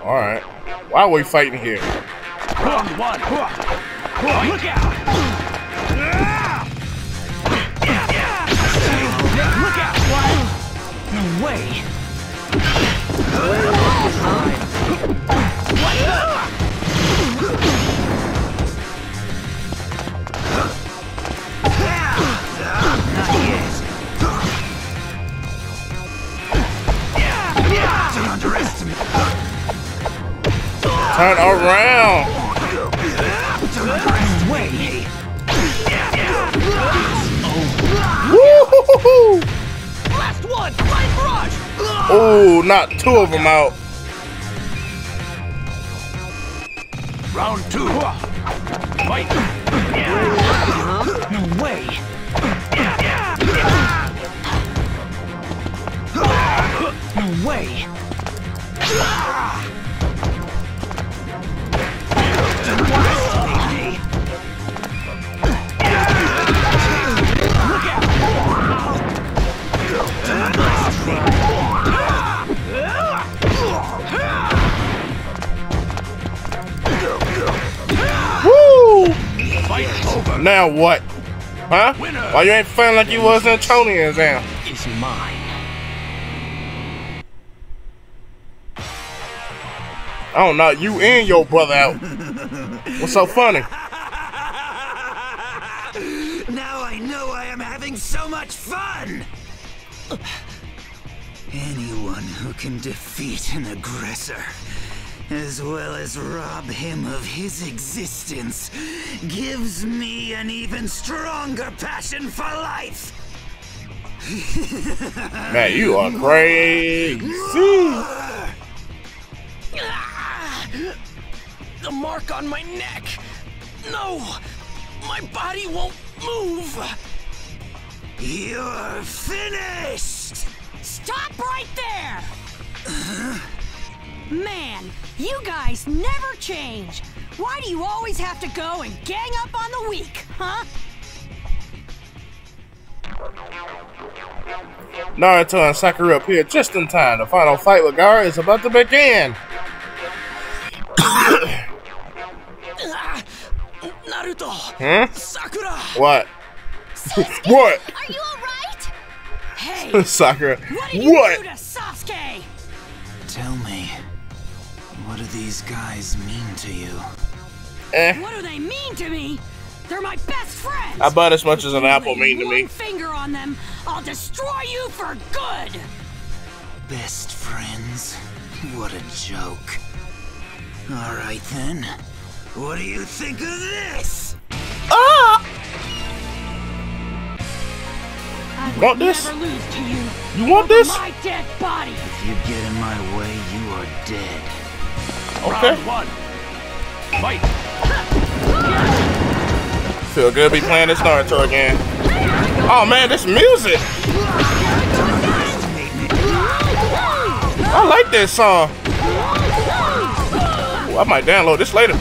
Alright. Why are we fighting here? One, one, one. Look out! Look out! What? No way! What the? Don't underestimate. Turn around! Woo-hoo-hoo-hoo! Last one! Oh, not two of them out. Round two. Fight! No way! No way! Now what? Huh? Winner. Why you ain't fighting like you was in Chūnin Exams? It's mine. I don't know. You and your brother out. What's so funny? Now I know I am having so much fun. Anyone who can defeat an aggressor, as well as rob him of his existence, gives me an even stronger passion for life. Man, you are crazy. The mark on my neck. No, my body won't move. You're finished. Stop right there. Uh-huh. Man, you guys never change. Why do you always have to go and gang up on the weak, huh? Naruto and Sakura appear just in time. The final fight with Gaara is about to begin. uh, Naruto. Hmm? Sakura. What? Sasuke, what? Are you alright? Hey. Sakura. What did you what? do to Sasuke? Tell me, what do these guys mean to you? Eh. What do they mean to me? They're my best friends. I bought as much as an apple mean to me. One finger on them, I'll destroy you for good. Best friends? What a joke. All right then. What do you think of this? Ah! You want this? Never lose to you. You want this? My dead body. If you get in my way, you are dead. Okay. Round one. Fight. Feel good to be playing this Naruto again. Oh man, this music. I like this song. Ooh, I might download this later.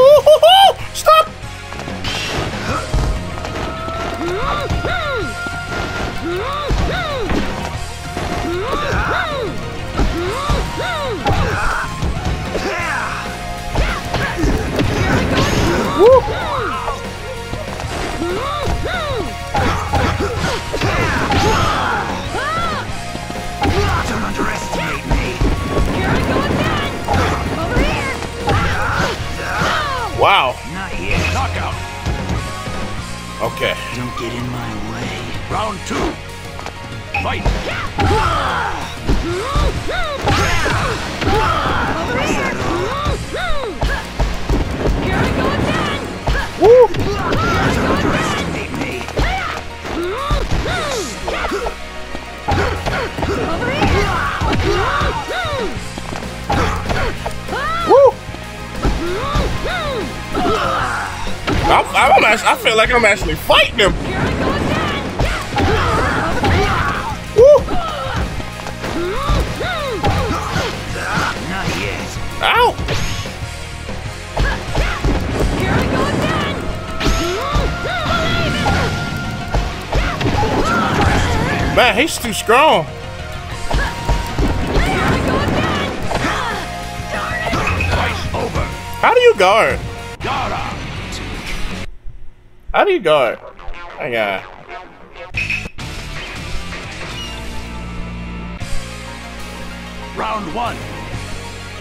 Ooh, stop. Okay. Don't get in my way. Round two. Fight. Here I go again. Woo! Underestimate me. Over here. Woo! I'm, I'm actually, I feel like I'm actually fighting him. Woo! Not yet. Ow! Here I go again. Man, he's too strong. Here I go again. Twice over. How do you guard? Gaara. How do you guard? I got. Round one.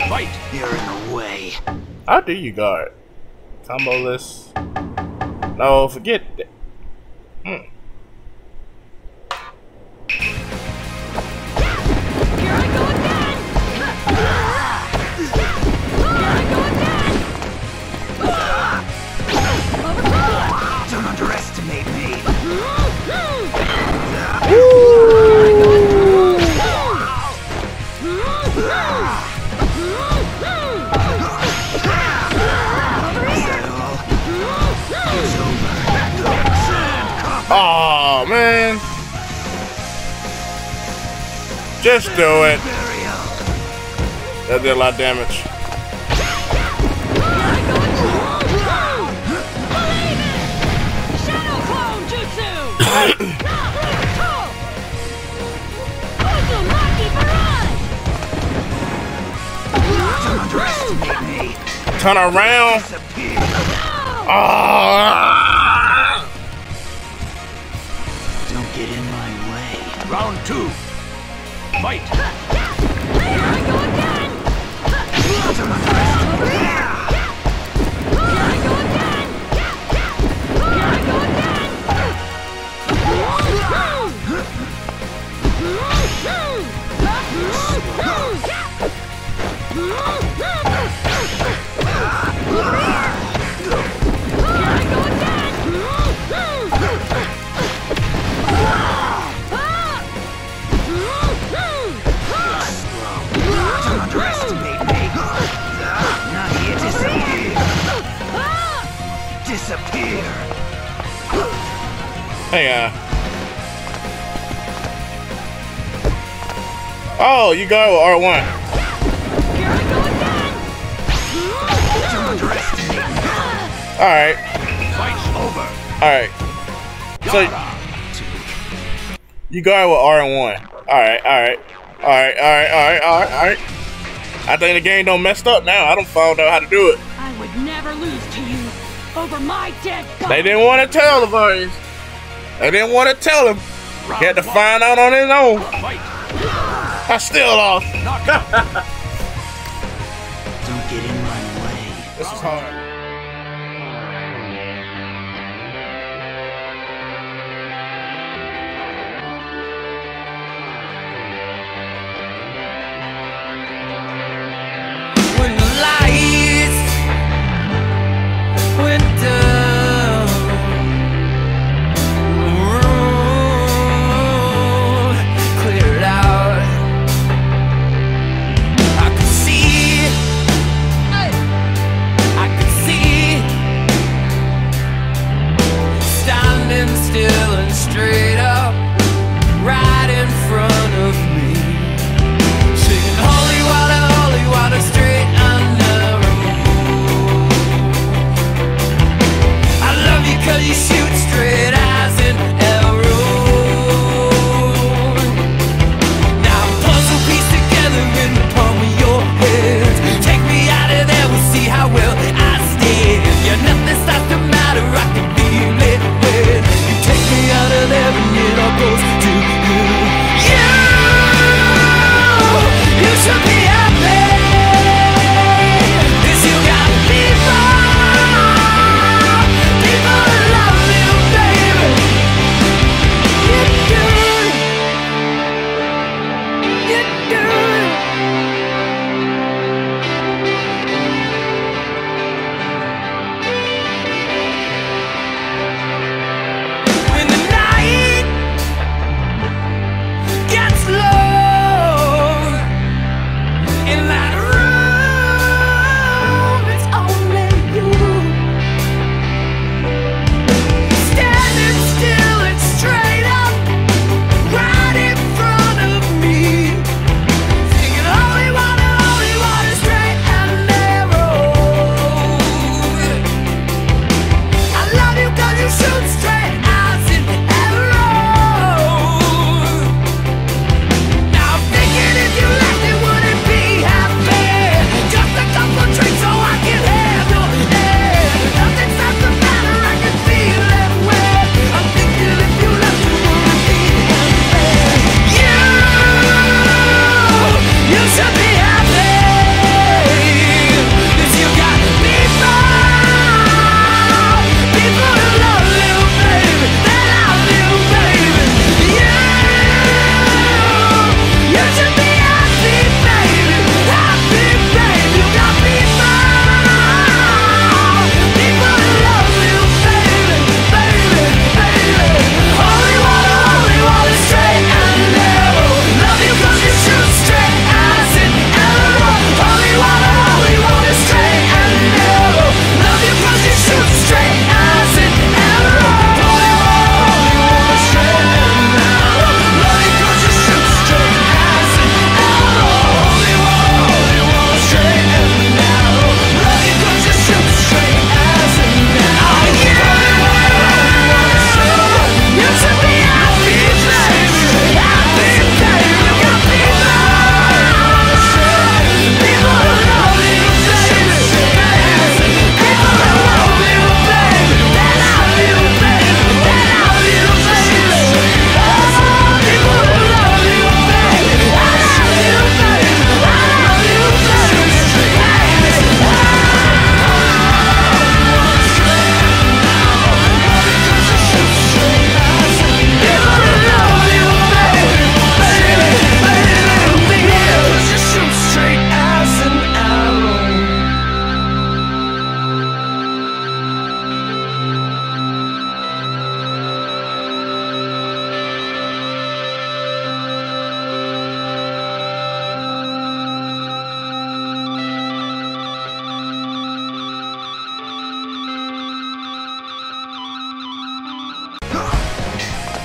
Fight. You're in the way. How do you guard? Combo list. No, forget that. Mm. Here I go again. Here I go again. Over here. Don't underestimate me. Ooh. Oh man. Just do it. That did a lot of damage. Shadow Clone Jutsu! Uzumaki barrage! Don't underestimate me. Turn around. Oh. Don't get in my way. Round two. Fight. Here I go again. Here I go again. Here I go again. Here I go again. Underestimate me. Now you disappear. Disappear. Hey, uh. Oh, you go R one. Here I go again. Don't underestimate me. All right. Fight's over. All right. So you go with R one. All right. All right. All right. All right. All right. All right. All right. I think the game don't messed up now. I don't found out how to do it. I would never lose to you over my dead body. They didn't want to tell the boys. They didn't want to tell him. He had to find out on his own. I still lost. Don't get in my way. This is hard. Nothing starts to matter, I can feel it when you take me out of there.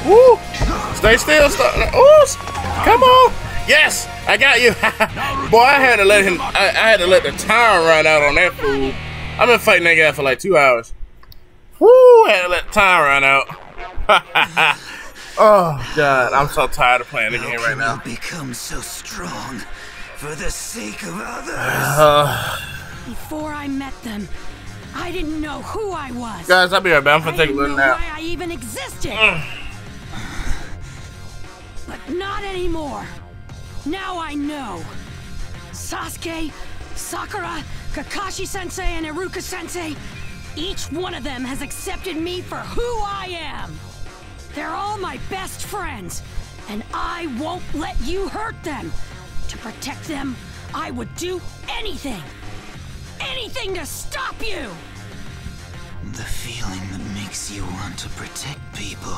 Woo! Stay still. Stop. Oh, come on. Yes, I got you. Boy, I had to let him. I, I had to let the time run out on that fool. I've been fighting that guy for like two hours. Woo! I had to let the time run out. Oh God, I'm so tired of playing the game right now. How can you become so strong for the sake of others? Uh, Before I met them, I didn't know who I was. Guys, I'll be right back. I'm gonna take a little nap. Why I even existed. But not anymore. Now I know. Sasuke, Sakura, Kakashi Sensei, and Iruka Sensei, each one of them has accepted me for who I am. They're all my best friends, and I won't let you hurt them. To protect them, I would do anything. Anything to stop you! The feeling that makes you want to protect people,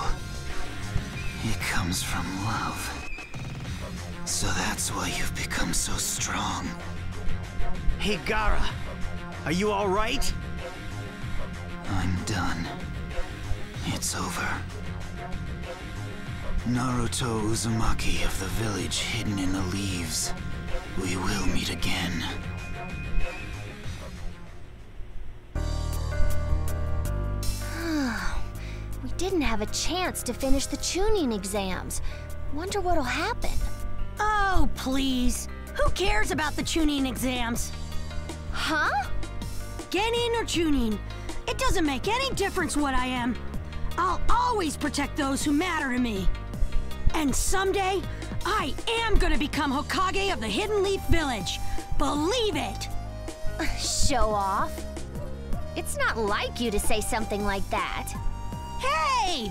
it comes from love. So that's why you've become so strong. Hey, Gaara, are you all right? I'm done. It's over. Naruto Uzumaki of the Village Hidden in the Leaves, we will meet again. We didn't have a chance to finish the Chūnin exams. Wonder what'll happen. Oh, please. Who cares about the Chūnin exams? Huh? Genin or Chunin, it doesn't make any difference what I am. I'll always protect those who matter to me. And someday, I am gonna become Hokage of the Hidden Leaf Village. Believe it! Show off. It's not like you to say something like that. Hey!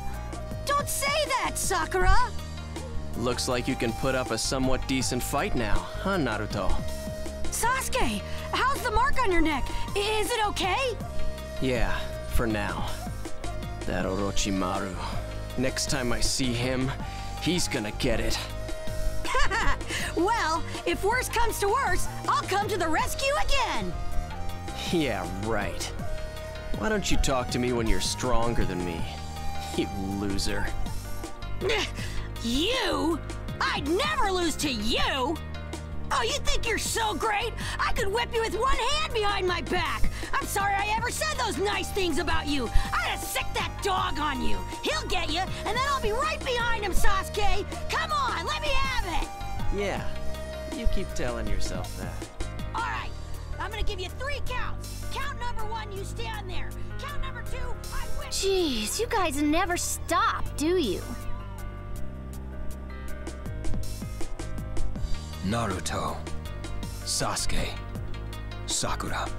Don't say that, Sakura! Looks like you can put up a somewhat decent fight now, huh, Naruto? Sasuke, how's the mark on your neck? Is it okay? Yeah, for now. That Orochimaru. Next time I see him, he's gonna get it. Well, if worse comes to worse, I'll come to the rescue again! Yeah, right. Why don't you talk to me when you're stronger than me? You loser. You? I'd never lose to you! Oh, you think you're so great? I could whip you with one hand behind my back! I'm sorry I ever said those nice things about you! I'd have sicked that dog on you! He'll get you, and then I'll be right behind him, Sasuke! Come on, let me have it! Yeah, you keep telling yourself that. Alright, I'm gonna give you three counts! Count number one, you stand there! Count number two, I whip. Jeez, you guys never stop, do you? Naruto, Sasuke, Sakura.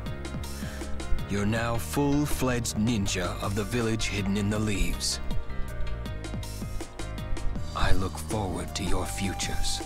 You're now full-fledged ninja of the Village Hidden in the Leaves. I look forward to your futures.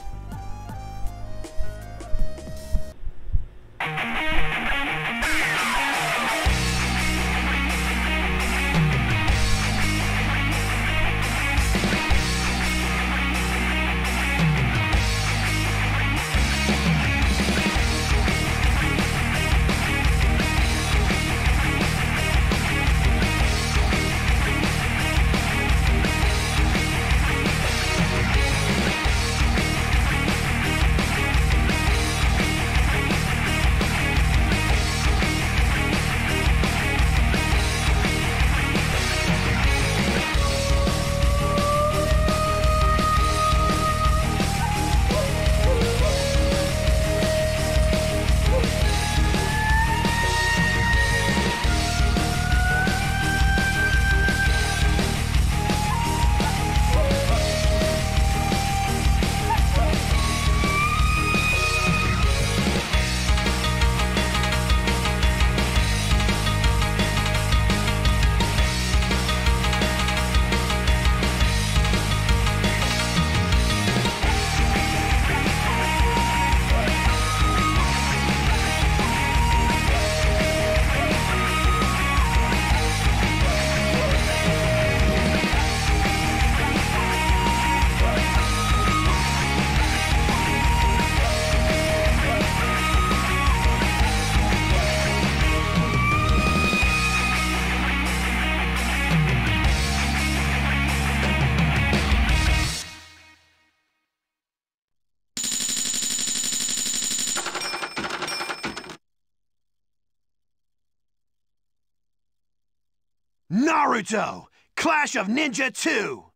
Naruto Clash of Ninja two!